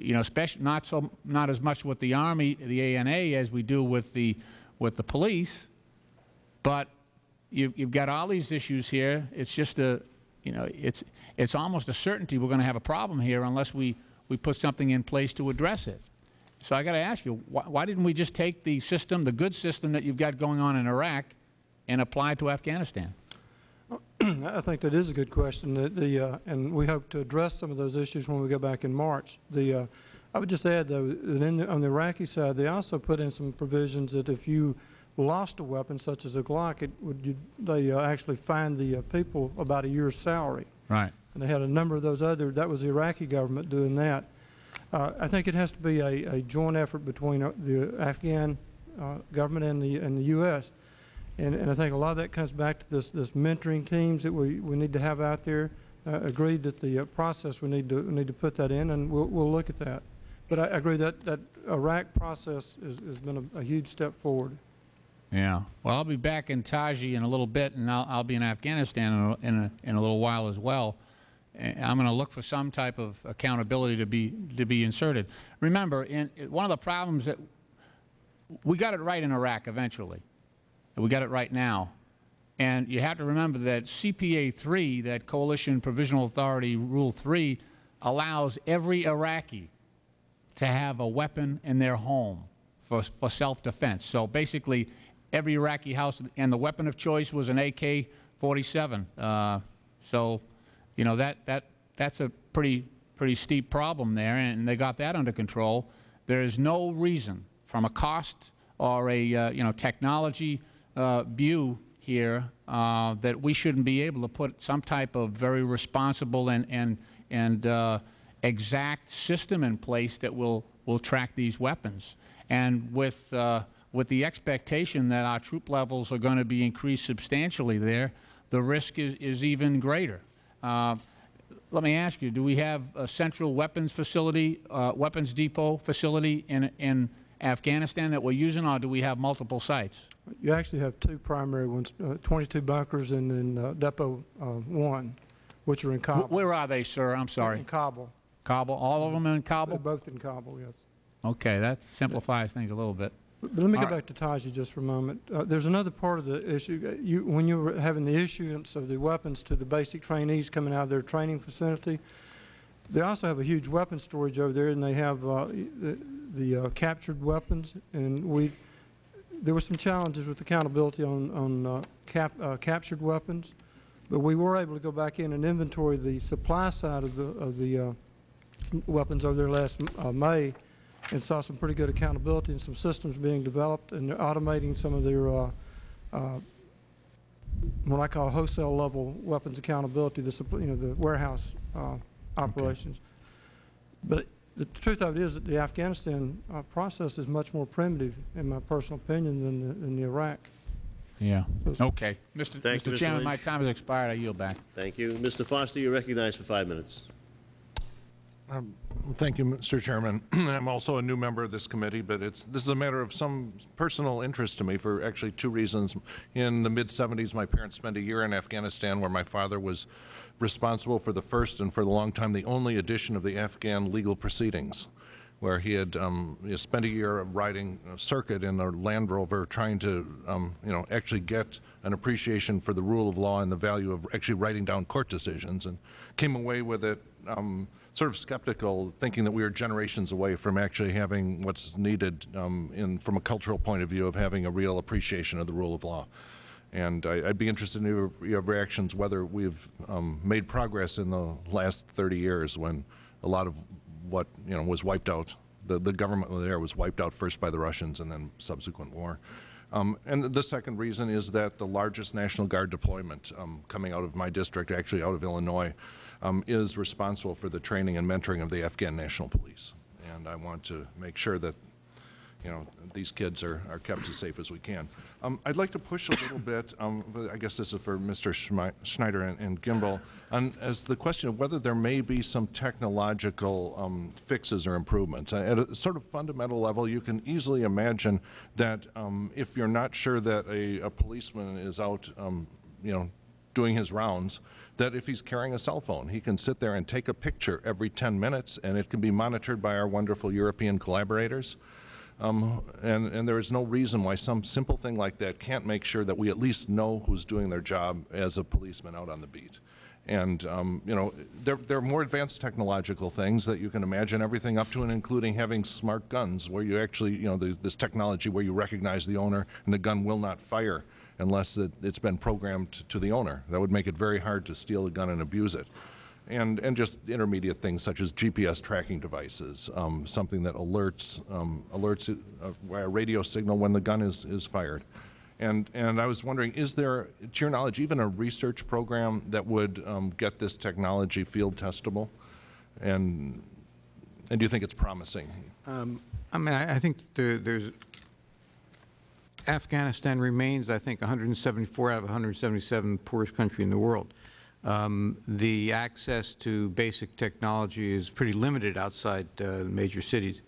You know, especially not as much with the Army, the ANA, as we do with the police. But you've got all these issues here. It's just a, you know, it's almost a certainty we're going to have a problem here unless we put something in place to address it. So I got to ask you, why didn't we just take the system, the good system that you've got going on in Iraq, and apply it to Afghanistan? I think that is a good question. And we hope to address some of those issues when we go back in March. I would just add, though, that on the Iraqi side, they also put in some provisions that if you lost a weapon, such as a Glock, they actually fined the people about a year's salary. Right. And they had a number of those other, that was the Iraqi government doing that. I think it has to be a joint effort between the Afghan government and the U.S. And I think a lot of that comes back to this mentoring teams that we need to have out there. Agreed that the process we need to put that in, and we'll look at that. But I agree that Iraq process has been a huge step forward. Yeah. Well, I'll be back in Taji in a little bit, and I'll be in Afghanistan in a little while as well. I'm going to look for some type of accountability to be inserted. Remember, one of the problems that we got it right in Iraq eventually, and we got it right now, and you have to remember that CPA 3, that Coalition Provisional Authority Rule 3, allows every Iraqi to have a weapon in their home for self-defense. So basically, every Iraqi house, and the weapon of choice was an AK-47. So, you know, that's a pretty steep problem there, and they got that under control. There is no reason, from a cost or a you know, technology view here, that we shouldn't be able to put some type of very responsible and exact system in place that will track these weapons, and with the expectation that our troop levels are going to be increased substantially there, the risk is even greater. Let me ask you, do we have a central weapons facility, weapons depot facility in Afghanistan that we're using, or do we have multiple sites? You actually have two primary ones, 22 bunkers and then Depot 1, which are in Kabul. Where are they, sir? I'm sorry. In Kabul. Kabul. All of them are in Kabul? They're both in Kabul, yes. Okay. That simplifies things a little bit. But let me get back to Taji just for a moment. There's another part of the issue. When you were having the issuance of the weapons to the basic trainees coming out of their training facility, they also have a huge weapons storage over there, and they have the captured weapons. And there were some challenges with accountability on captured weapons, but we were able to go back in and inventory the supply side of the weapons over there last May. And saw some pretty good accountability and some systems being developed, and they're automating some of their what I call wholesale level weapons accountability, the warehouse operations. Okay. But the truth of it is that the Afghanistan process is much more primitive, in my personal opinion, than the Iraq. Yeah. So okay. Mr. Chairman, my time has expired. I yield back. Thank you. Mr. Foster, you're recognized for 5 minutes. Thank you, Mr. Chairman. I'm also a new member of this committee, but this is a matter of some personal interest to me for actually two reasons. In the mid-'70s, my parents spent a year in Afghanistan, where my father was responsible for the first and for the long time the only edition of the Afghan legal proceedings, where he had spent a year riding a circuit in a Land Rover trying to you know, actually get an appreciation for the rule of law and the value of actually writing down court decisions, and came away with it sort of skeptical, thinking that we are generations away from actually having what's needed from a cultural point of view of having a real appreciation of the rule of law. And I'd be interested in your reactions whether we've made progress in the last 30 years when a lot of what was wiped out, the government there was wiped out first by the Russians and then subsequent war. And the second reason is that the largest National Guard deployment coming out of my district, actually out of Illinois, is responsible for the training and mentoring of the Afghan National Police, and I want to make sure that these kids are kept as safe as we can. I'd like to push a little bit. I guess this is for Mr. Schneider and Gimbel, as the question of whether there may be some technological fixes or improvements. At a sort of fundamental level, you can easily imagine that if you're not sure that a policeman is out, doing his rounds, that if he's carrying a cell phone, he can sit there and take a picture every 10 minutes, and it can be monitored by our wonderful European collaborators. And there is no reason why some simple thing like that can't make sure that we at least know who's doing their job as a policeman out on the beat. And, there are more advanced technological things that you can imagine, everything up to and including having smart guns where you actually, this technology where you recognize the owner and the gun will not fire unless it's been programmed to the owner. That would make it very hard to steal a gun and abuse it. And just intermediate things such as GPS tracking devices, something that alerts by a radio signal when the gun is fired. And I was wondering, is there, to your knowledge, even a research program that would get this technology field testable? And do you think it's promising? I mean, I think there's Afghanistan remains, I think, 174 out of 177 poorest country in the world. The access to basic technology is pretty limited outside major cities.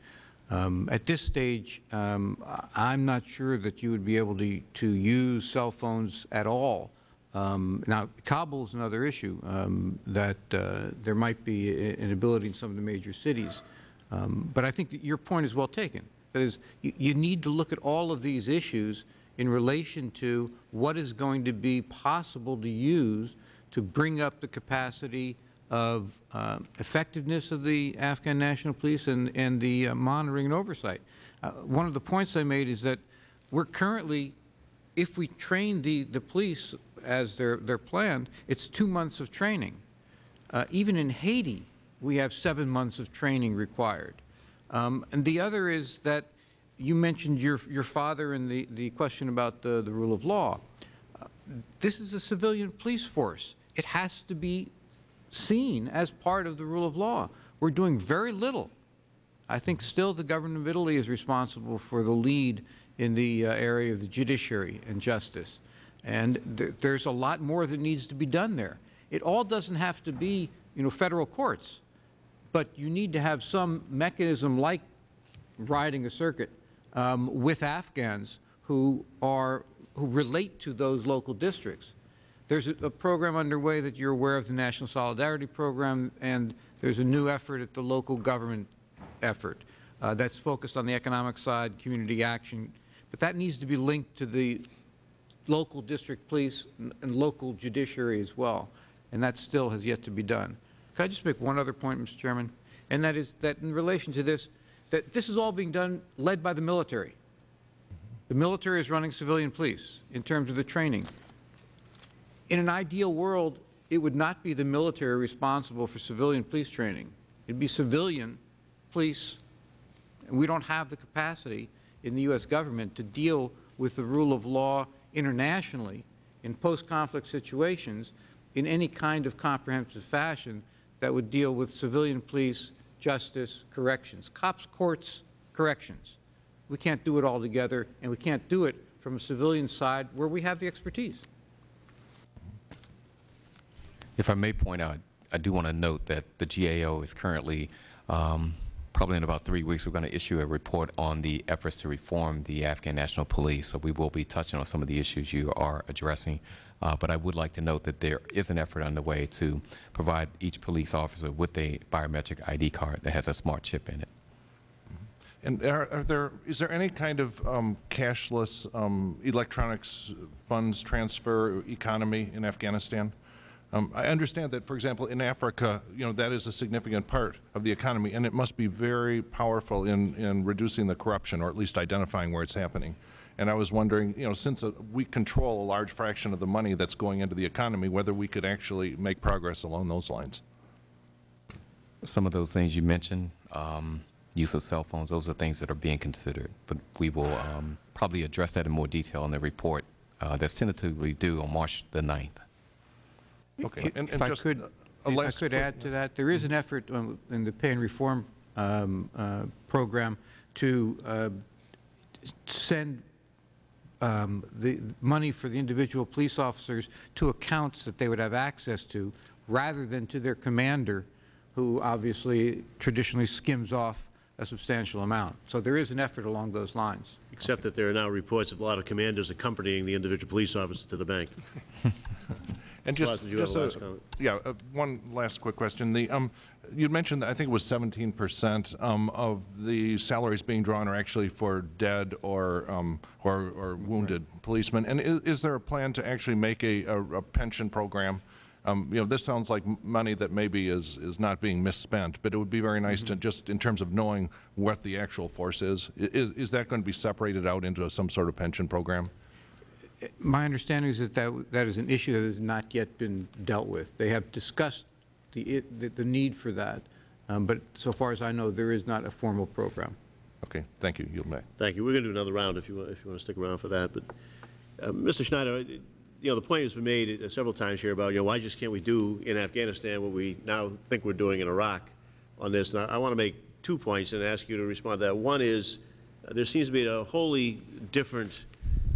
At this stage, I'm not sure that you would be able to use cell phones at all. Now, Kabul is another issue, that there might be an ability in some of the major cities. But I think that your point is well taken. That is, you need to look at all of these issues in relation to what is going to be possible to use to bring up the capacity of effectiveness of the Afghan National Police and the monitoring and oversight. One of the points I made is that we're currently, if we train the police as they're planned, it's 2 months of training. Even in Haiti, we have 7 months of training required. And the other is that you mentioned your father and the question about the rule of law. This is a civilian police force. It has to be seen as part of the rule of law. We're doing very little. I think still the government of Italy is responsible for the lead in the area of the judiciary and justice. And there's a lot more that needs to be done there. It all doesn't have to be, you know, federal courts, but you need to have some mechanism like riding a circuit with Afghans who relate to those local districts. There's a program underway that you're aware of, the National Solidarity Program, and there's a new effort at the local government effort that's focused on the economic side, community action, but that needs to be linked to the local district police and local judiciary as well, and that still has yet to be done. Could I just make one other point, Mr. Chairman, and that is that in relation to this, that this is all being done led by the military. The military is running civilian police in terms of the training. In an ideal world, it would not be the military responsible for civilian police training. It would be civilian police, and we don't have the capacity in the U.S. government to deal with the rule of law internationally in post-conflict situations in any kind of comprehensive fashion that would deal with civilian police, justice, corrections, cops, courts, corrections. We can't do it all together, and we can't do it from a civilian side where we have the expertise. If I may point out, I do want to note that the GAO is currently, probably in about 3 weeks, we're going to issue a report on the efforts to reform the Afghan National Police. So we will be touching on some of the issues you are addressing. But I would like to note that there is an effort underway to provide each police officer with a biometric ID card that has a smart chip in it. And is there any kind of cashless electronics funds transfer economy in Afghanistan? I understand that, for example, in Africa, you know, that is a significant part of the economy, and it must be very powerful in reducing the corruption, or at least identifying where it's happening. And I was wondering, you know, since we control a large fraction of the money that's going into the economy, whether we could actually make progress along those lines. Some of those things you mentioned, use of cell phones, those are things that are being considered. But we will probably address that in more detail in the report that's tentatively due on March the 9th. Okay. And if I could add to that, there is an effort in the pay and reform program to send the money for the individual police officers to accounts that they would have access to, rather than to their commander, who obviously traditionally skims off a substantial amount. So there is an effort along those lines. Except that there are now reports of a lot of commanders accompanying the individual police officer to the bank. And one last quick question. The you mentioned that I think it was 17% of the salaries being drawn are actually for dead or wounded policemen. And is there a plan to actually make a pension program? You know, this sounds like money that maybe is not being misspent, but it would be very nice to just in terms of knowing what the actual force is. Is that going to be separated out into some sort of pension program? My understanding is that that is an issue that has not yet been dealt with. They have discussed the need for that, but so far as I know, there is not a formal program. Okay. Thank you. You'll make. Thank you. We're going to do another round if you want to stick around for that. But Mr. Schneider, you know, the point has been made several times here about, you know, why just can't we do in Afghanistan what we now think we're doing in Iraq on this? And I want to make 2 points and ask you to respond to that. One is there seems to be a wholly different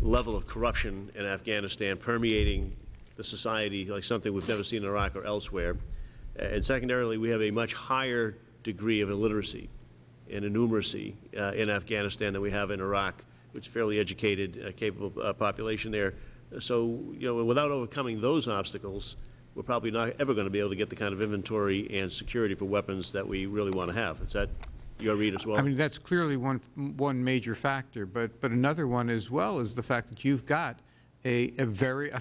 level of corruption in Afghanistan permeating the society like something we've never seen in Iraq or elsewhere. And secondarily, we have a much higher degree of illiteracy and innumeracy in Afghanistan than we have in Iraq, which is a fairly educated, capable population there. So, you know, without overcoming those obstacles, we're probably not ever going to be able to get the kind of inventory and security for weapons that we really want to have. Is that your read as well? I mean, that's clearly one major factor, but another one as well is the fact that you've got a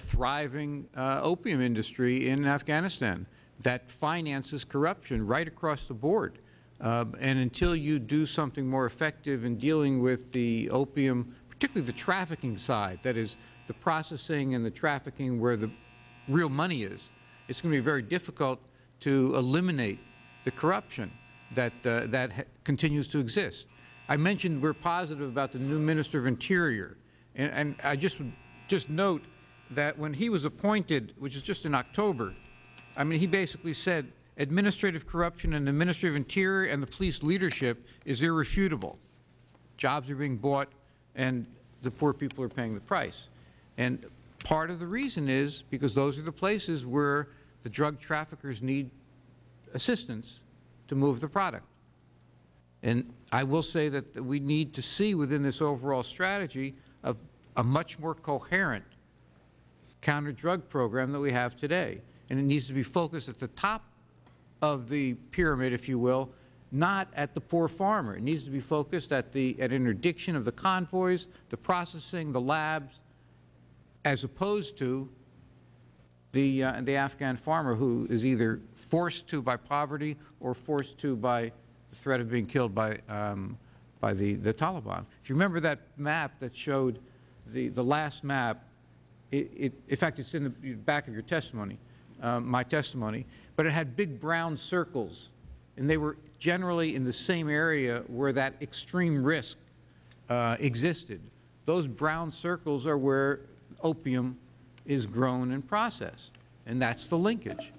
thriving opium industry in Afghanistan. that finances corruption right across the board. And until you do something more effective in dealing with the opium, particularly the trafficking side, that is the processing and the trafficking where the real money is, it's going to be very difficult to eliminate the corruption that, continues to exist. I mentioned we're positive about the new Minister of Interior, and I just note that when he was appointed, which is just in October, I mean, he basically said administrative corruption in the Ministry of Interior and the police leadership is irrefutable. Jobs are being bought, and the poor people are paying the price. And part of the reason is because those are the places where the drug traffickers need assistance to move the product. And I will say that we need to see within this overall strategy of a much more coherent counter-drug program that we have today. And it needs to be focused at the top of the pyramid, if you will, not at the poor farmer. It needs to be focused at, interdiction of the convoys, the processing, the labs, as opposed to the Afghan farmer who is either forced to by poverty or forced to by the threat of being killed by the Taliban. If you remember that map that showed the last map, in fact, it's in the back of your testimony, my testimony, but it had big brown circles, and they were generally in the same area where that extreme risk existed. Those brown circles are where opium is grown and processed, and that's the linkage.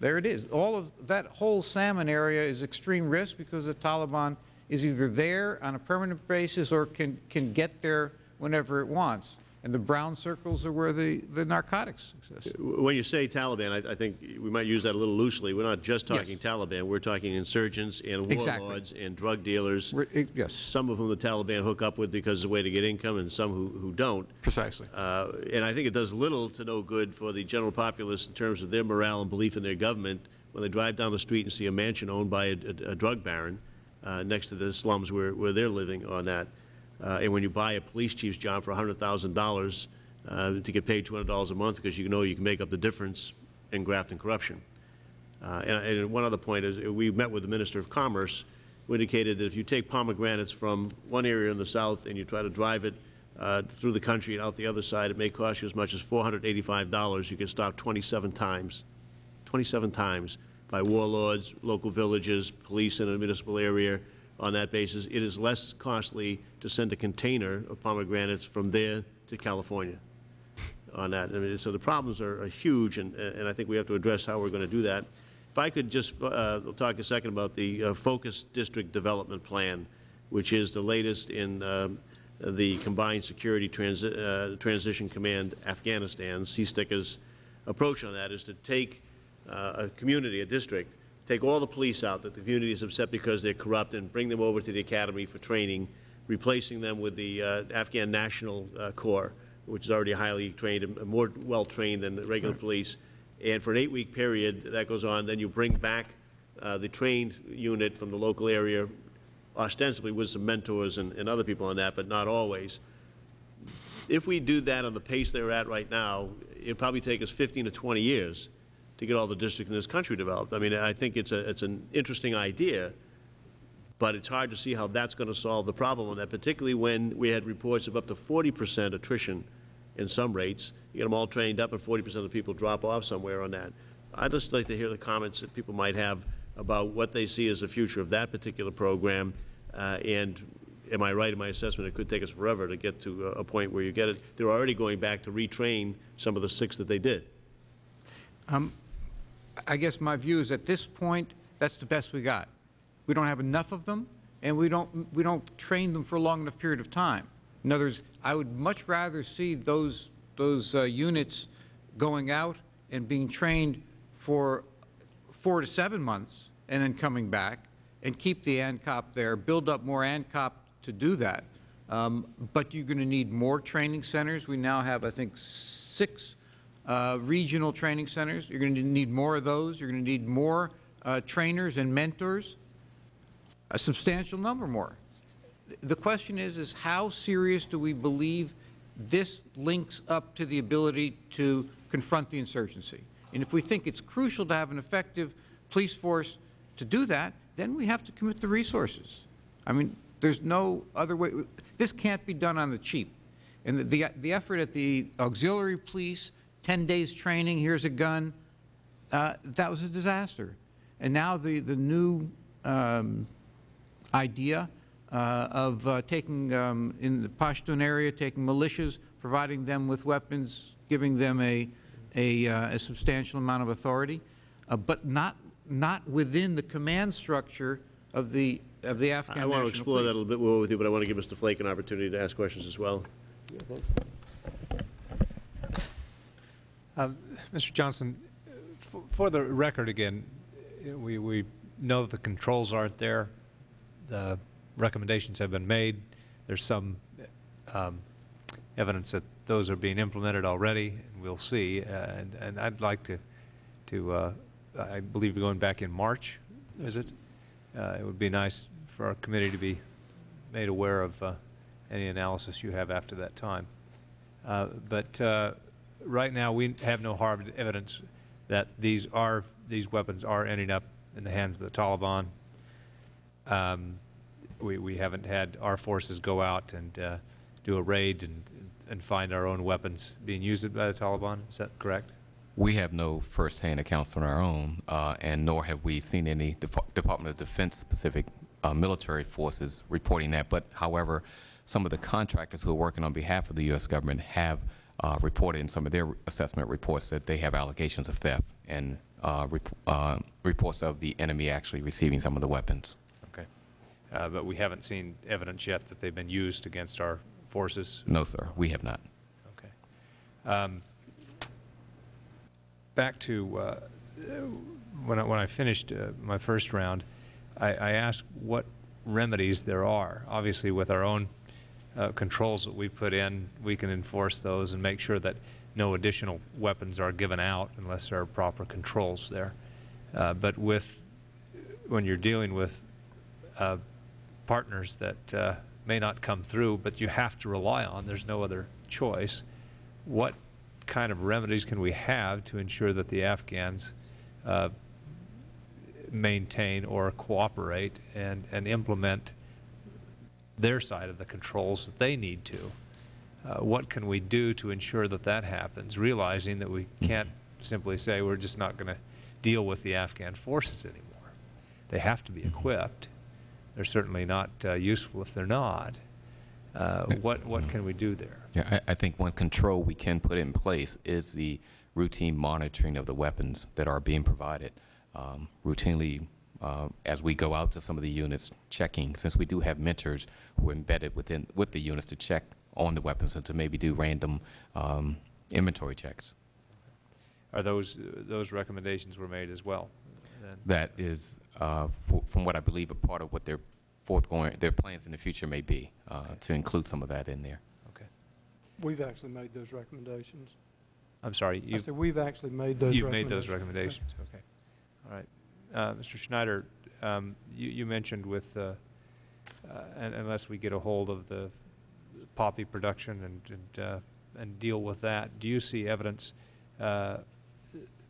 There it is. All of that whole salmon area is extreme risk because the Taliban is either there on a permanent basis or can get there whenever it wants. And the brown circles are where the narcotics exist. When you say Taliban, I think we might use that a little loosely. We're not just talking Taliban. We're talking insurgents and warlords and drug dealers, some of whom the Taliban hook up with because it's a way to get income and some who don't. Precisely. And I think it does little to no good for the general populace in terms of their morale and belief in their government when they drive down the street and see a mansion owned by a drug baron next to the slums where they're living on that. And when you buy a police chief's job for $100,000 to get paid $200 a month because you know you can make up the difference in graft and corruption. And one other point is we met with the Minister of Commerce who indicated that if you take pomegranates from one area in the South and you try to drive it through the country and out the other side, it may cost you as much as $485. You get stopped 27 times by warlords, local villages, police in a municipal area. On that basis, it is less costly to send a container of pomegranates from there to California on that. I mean, so the problems are huge, and I think we have to address how we are going to do that. If I could just talk a second about the focused district development plan, which is the latest in the Combined Security Transition Command Afghanistan, CSTC-A's approach on that is to take a community, a district, take all the police out that the community is upset because they're corrupt and bring them over to the academy for training, replacing them with the Afghan National Corps, which is already highly trained and more well-trained than the regular police. And for an 8-week period that goes on, then you bring back the trained unit from the local area, ostensibly with some mentors and other people on that, but not always. If we do that on the pace they're at right now, it would probably take us 15 to 20 years to get all the districts in this country developed. I mean, I think it's an interesting idea, but it's hard to see how that's going to solve the problem on that, particularly when we had reports of up to 40% attrition in some rates. You get them all trained up and 40% of the people drop off somewhere on that. I'd just like to hear the comments that people might have about what they see as the future of that particular program. And am I right in my assessment it could take us forever to get to a point where you get it? They're already going back to retrain some of the 6 that they did. I guess my view is at this point that's the best we got. We don't have enough of them, and we don't train them for a long enough period of time. In other words, I would much rather see those units going out and being trained for 4 to 7 months and then coming back and keep the ANCOP there, build up more ANCOP to do that. But you're going to need more training centers. We now have, I think, 6 regional training centers. You're going to need more of those. You're going to need more trainers and mentors, a substantial number more. The question is how serious do we believe this links up to the ability to confront the insurgency? And if we think it's crucial to have an effective police force to do that, then we have to commit the resources. I mean, there's no other way. This can't be done on the cheap. And the effort at the auxiliary police, 10 days training, here's a gun, that was a disaster. And now the new idea of taking, in the Pashtun area, taking militias, providing them with weapons, giving them a substantial amount of authority, but not within the command structure of the Afghan National Police. I want to explore that a little bit more with you, but I want to give Mr. Flake an opportunity to ask questions as well. Mr. Johnson, for the record again, we know that the controls aren't there. The recommendations have been made. There's some evidence that those are being implemented already, and we'll see. And I'd like to I believe we're going back in March, is it? It would be nice for our committee to be made aware of any analysis you have after that time. But right now we have no hard evidence that these weapons are ending up in the hands of the Taliban. We haven't had our forces go out and do a raid and find our own weapons being used by the Taliban. Is that correct? We have no firsthand accounts on our own, and nor have we seen any Department of Defense specific military forces reporting that. But, however, some of the contractors who are working on behalf of the U.S. government have reported in some of their assessment reports that they have allegations of theft and reports of the enemy actually receiving some of the weapons. Okay. But we haven't seen evidence yet that they've been used against our forces? No, sir. We have not. Okay. Back to when I finished my first round, I asked what remedies there are. Obviously, with our own controls that we put in, we can enforce those and make sure that no additional weapons are given out unless there are proper controls there. But when you're dealing with partners that may not come through, but you have to rely on, there's no other choice. What kind of remedies can we have to ensure that the Afghans maintain or cooperate and implement their side of the controls that they need to? What can we do to ensure that that happens, realizing that we can't simply say we're just not going to deal with the Afghan forces anymore? They have to be equipped. They're certainly not useful if they're not. What can we do there? Yeah, I think one control we can put in place is the routine monitoring of the weapons that are being provided. Routinely, as we go out to some of the units checking, since we do have mentors who are embedded with the units to check on the weapons and to maybe do random inventory checks. Are those recommendations were made as well? Then? That is, from what I believe, a part of what they're their plans in the future may be to include some of that in there. Okay. We've actually made those recommendations. I'm sorry. I said we've actually made those. You've made those recommendations. Okay. All right, Mr. Schneider, you mentioned with, unless we get a hold of the poppy production and deal with that, do you see evidence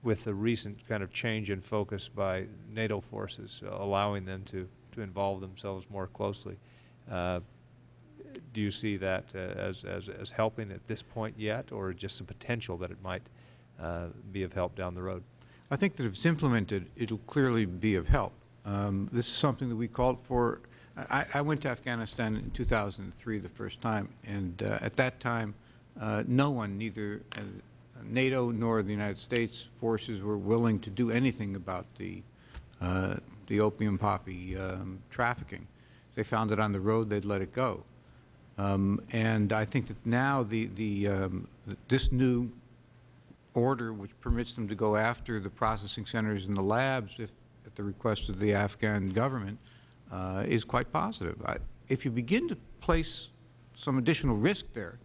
with the recent kind of change in focus by NATO forces, allowing them to involve themselves more closely. Do you see that as helping at this point yet, or just the potential that it might be of help down the road? I think that if it's implemented, it will clearly be of help. This is something that we called for. I went to Afghanistan in 2003 the first time, and at that time no one, neither NATO nor the United States forces, were willing to do anything about the opium poppy trafficking. If they found it on the road, they'd let it go. And I think that now this new order, which permits them to go after the processing centers and the labs, if at the request of the Afghan government, is quite positive. If you begin to place some additional risk there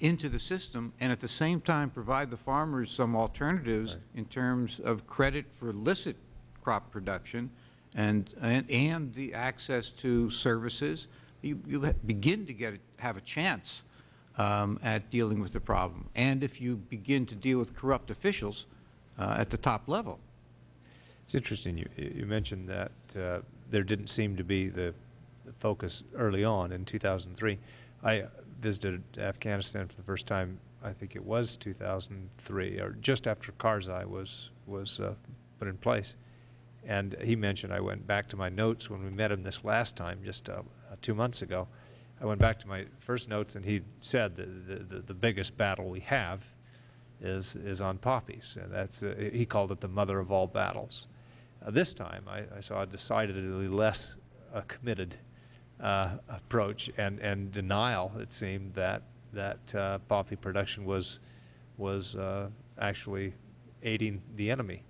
into the system, and at the same time provide the farmers some alternatives right. in terms of credit for illicit crop production and the access to services, you begin to have a chance at dealing with the problem. And if you begin to deal with corrupt officials, at the top level. It's interesting you mentioned that there didn't seem to be the focus early on in 2003. I visited Afghanistan for the first time, I think it was 2003, or just after Karzai was put in place. And he mentioned, I went back to my notes when we met him this last time, just 2 months ago. I went back to my first notes, and he said that the biggest battle we have is on poppies. And that's, he called it the mother of all battles. This time, I saw a decidedly less committed approach and denial, it seemed, that poppy production was actually aiding the enemy.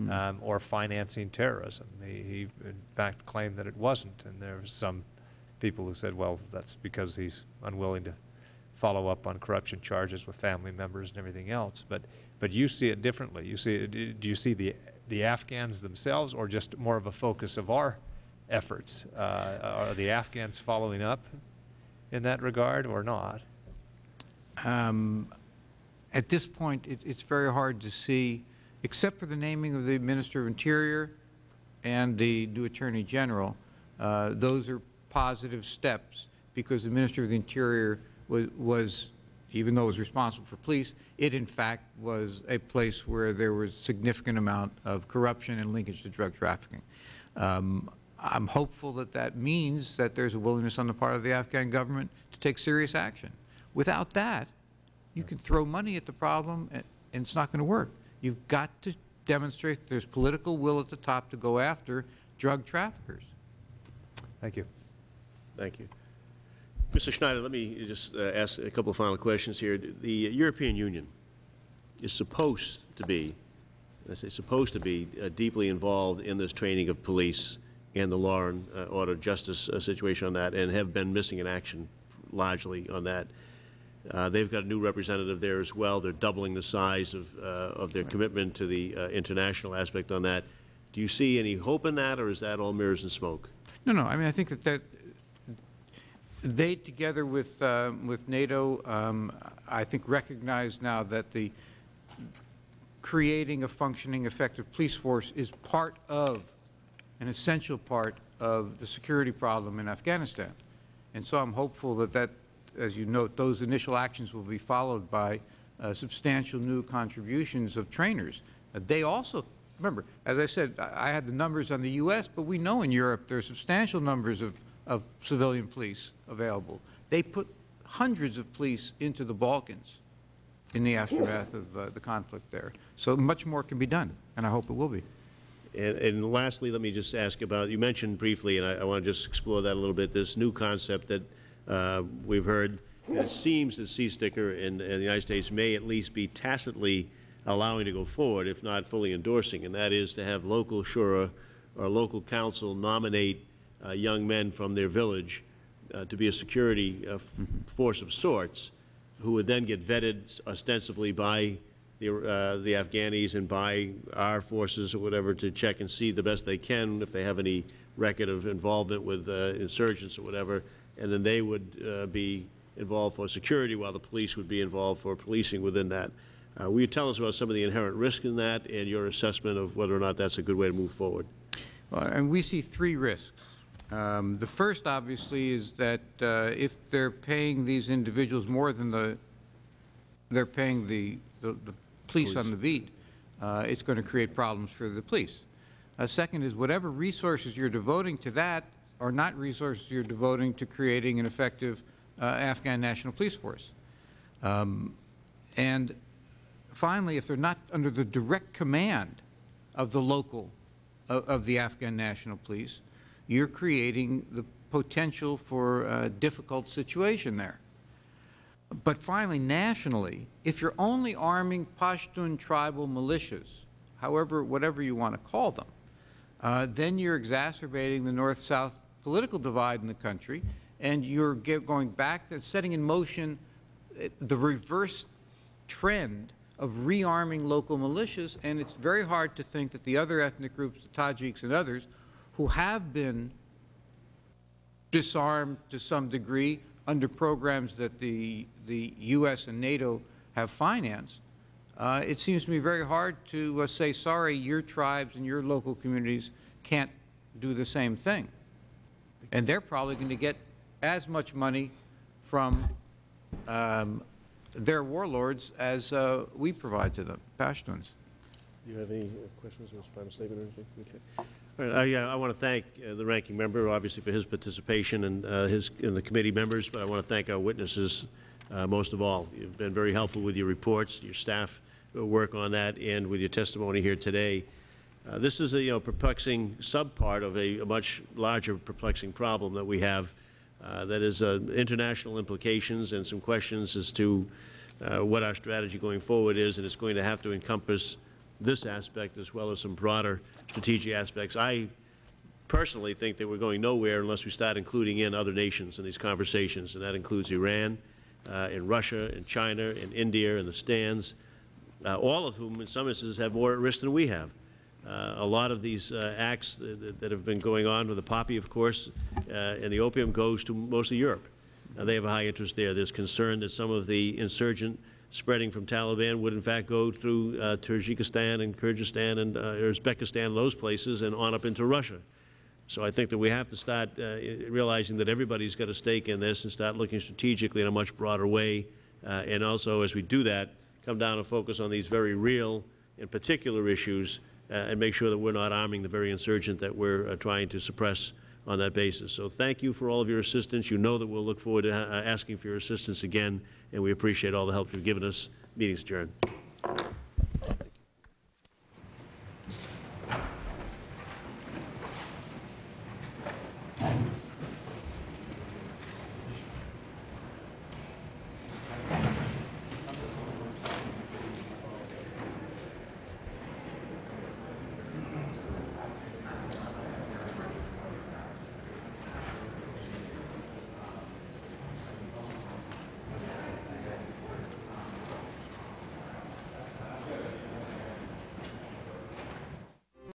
Mm. Or financing terrorism. He in fact claimed that it wasn't, and there were some people who said, well, that's because he's unwilling to follow up on corruption charges with family members and everything else. But you see it differently. You see, do you see the Afghans themselves, or just more of a focus of our efforts? Are the Afghans following up in that regard or not? At this point, it's very hard to see, except for the naming of the Minister of Interior and the new Attorney General. Those are positive steps, because the Minister of the Interior was, even though it was responsible for police, it in fact was a place where there was significant amount of corruption and linkage to drug trafficking. I'm hopeful that that means that there's a willingness on the part of the Afghan government to take serious action. Without that, you can throw money at the problem and it's not going to work. You've got to demonstrate that there's political will at the top to go after drug traffickers. Thank you. Thank you. Mr. Schneider, let me just ask a couple of final questions here. The European Union is supposed to be, I say supposed to be, deeply involved in this training of police and the law and order justice situation on that, and have been missing in action largely on that. They've got a new representative there as well. They're doubling the size of their commitment to the international aspect on that. Do you see any hope in that, or is that all mirrors and smoke? No, no. I mean, I think that they, together with NATO, I think recognize now that the creating a functioning, effective police force is part of, an essential part of the security problem in Afghanistan. And so I'm hopeful that that, as you note, those initial actions will be followed by substantial new contributions of trainers. They also, remember, as I said, I had the numbers on the U.S., but we know in Europe there are substantial numbers of civilian police available. They put hundreds of police into the Balkans in the aftermath of the conflict there. So much more can be done, and I hope it will be. And lastly, let me just ask about, you mentioned briefly, and I want to just explore that a little bit, this new concept that we've heard, and it seems that C-Sticker in the United States may at least be tacitly allowing to go forward, if not fully endorsing, and that is to have local shura or local council nominate young men from their village to be a security force of sorts, who would then get vetted ostensibly by the Afghanis and by our forces or whatever to check and see the best they can if they have any record of involvement with insurgents or whatever. And then they would be involved for security, while the police would be involved for policing within that. Will you tell us about some of the inherent risk in that and your assessment of whether or not that's a good way to move forward? Well, and we see three risks. The first, obviously, is that if they're paying these individuals more than they're paying the police on the beat, it's going to create problems for the police. Second is whatever resources you're devoting to that are not resources you're devoting to creating an effective Afghan National Police Force. And finally, if they're not under the direct command of the local, of the Afghan National Police, you're creating the potential for a difficult situation there. But finally, nationally, if you're only arming Pashtun tribal militias, however, whatever you want to call them, then you're exacerbating the North-South political divide in the country, and you're going back to setting in motion the reverse trend of rearming local militias. And it's very hard to think that the other ethnic groups, the Tajiks and others, who have been disarmed to some degree under programs that the U.S. and NATO have financed, It seems to me very hard to say, sorry, your tribes and your local communities can't do the same thing. And they're probably going to get as much money from their warlords as we provide to the Pashtuns. Do you have any questions or final statement or anything? Okay. All right, yeah, I want to thank the ranking member, obviously, for his participation and the committee members, but I want to thank our witnesses most of all. You've been very helpful with your reports, your staff work on that, and with your testimony here today. This is a perplexing subpart of a much larger perplexing problem that we have that is international implications and some questions as to what our strategy going forward is, and it's going to have to encompass this aspect as well as some broader strategic aspects. I personally think that we're going nowhere unless we start including in other nations in these conversations, and that includes Iran and Russia and China and India and the stands, all of whom in some instances have more at risk than we have. A lot of these acts that have been going on with the poppy, of course, and the opium goes to mostly Europe. They have a high interest there. There's concern that some of the insurgent spreading from Taliban would in fact go through Tajikistan and Kyrgyzstan and Uzbekistan, those places, and on up into Russia. So I think that we have to start realizing that everybody's got a stake in this and start looking strategically in a much broader way, and also as we do that, come down and focus on these very real and particular issues and make sure that we're not arming the very insurgent that we're trying to suppress on that basis. So thank you for all of your assistance. You know that we'll look forward to asking for your assistance again, and we appreciate all the help you've given us. Meeting's adjourned.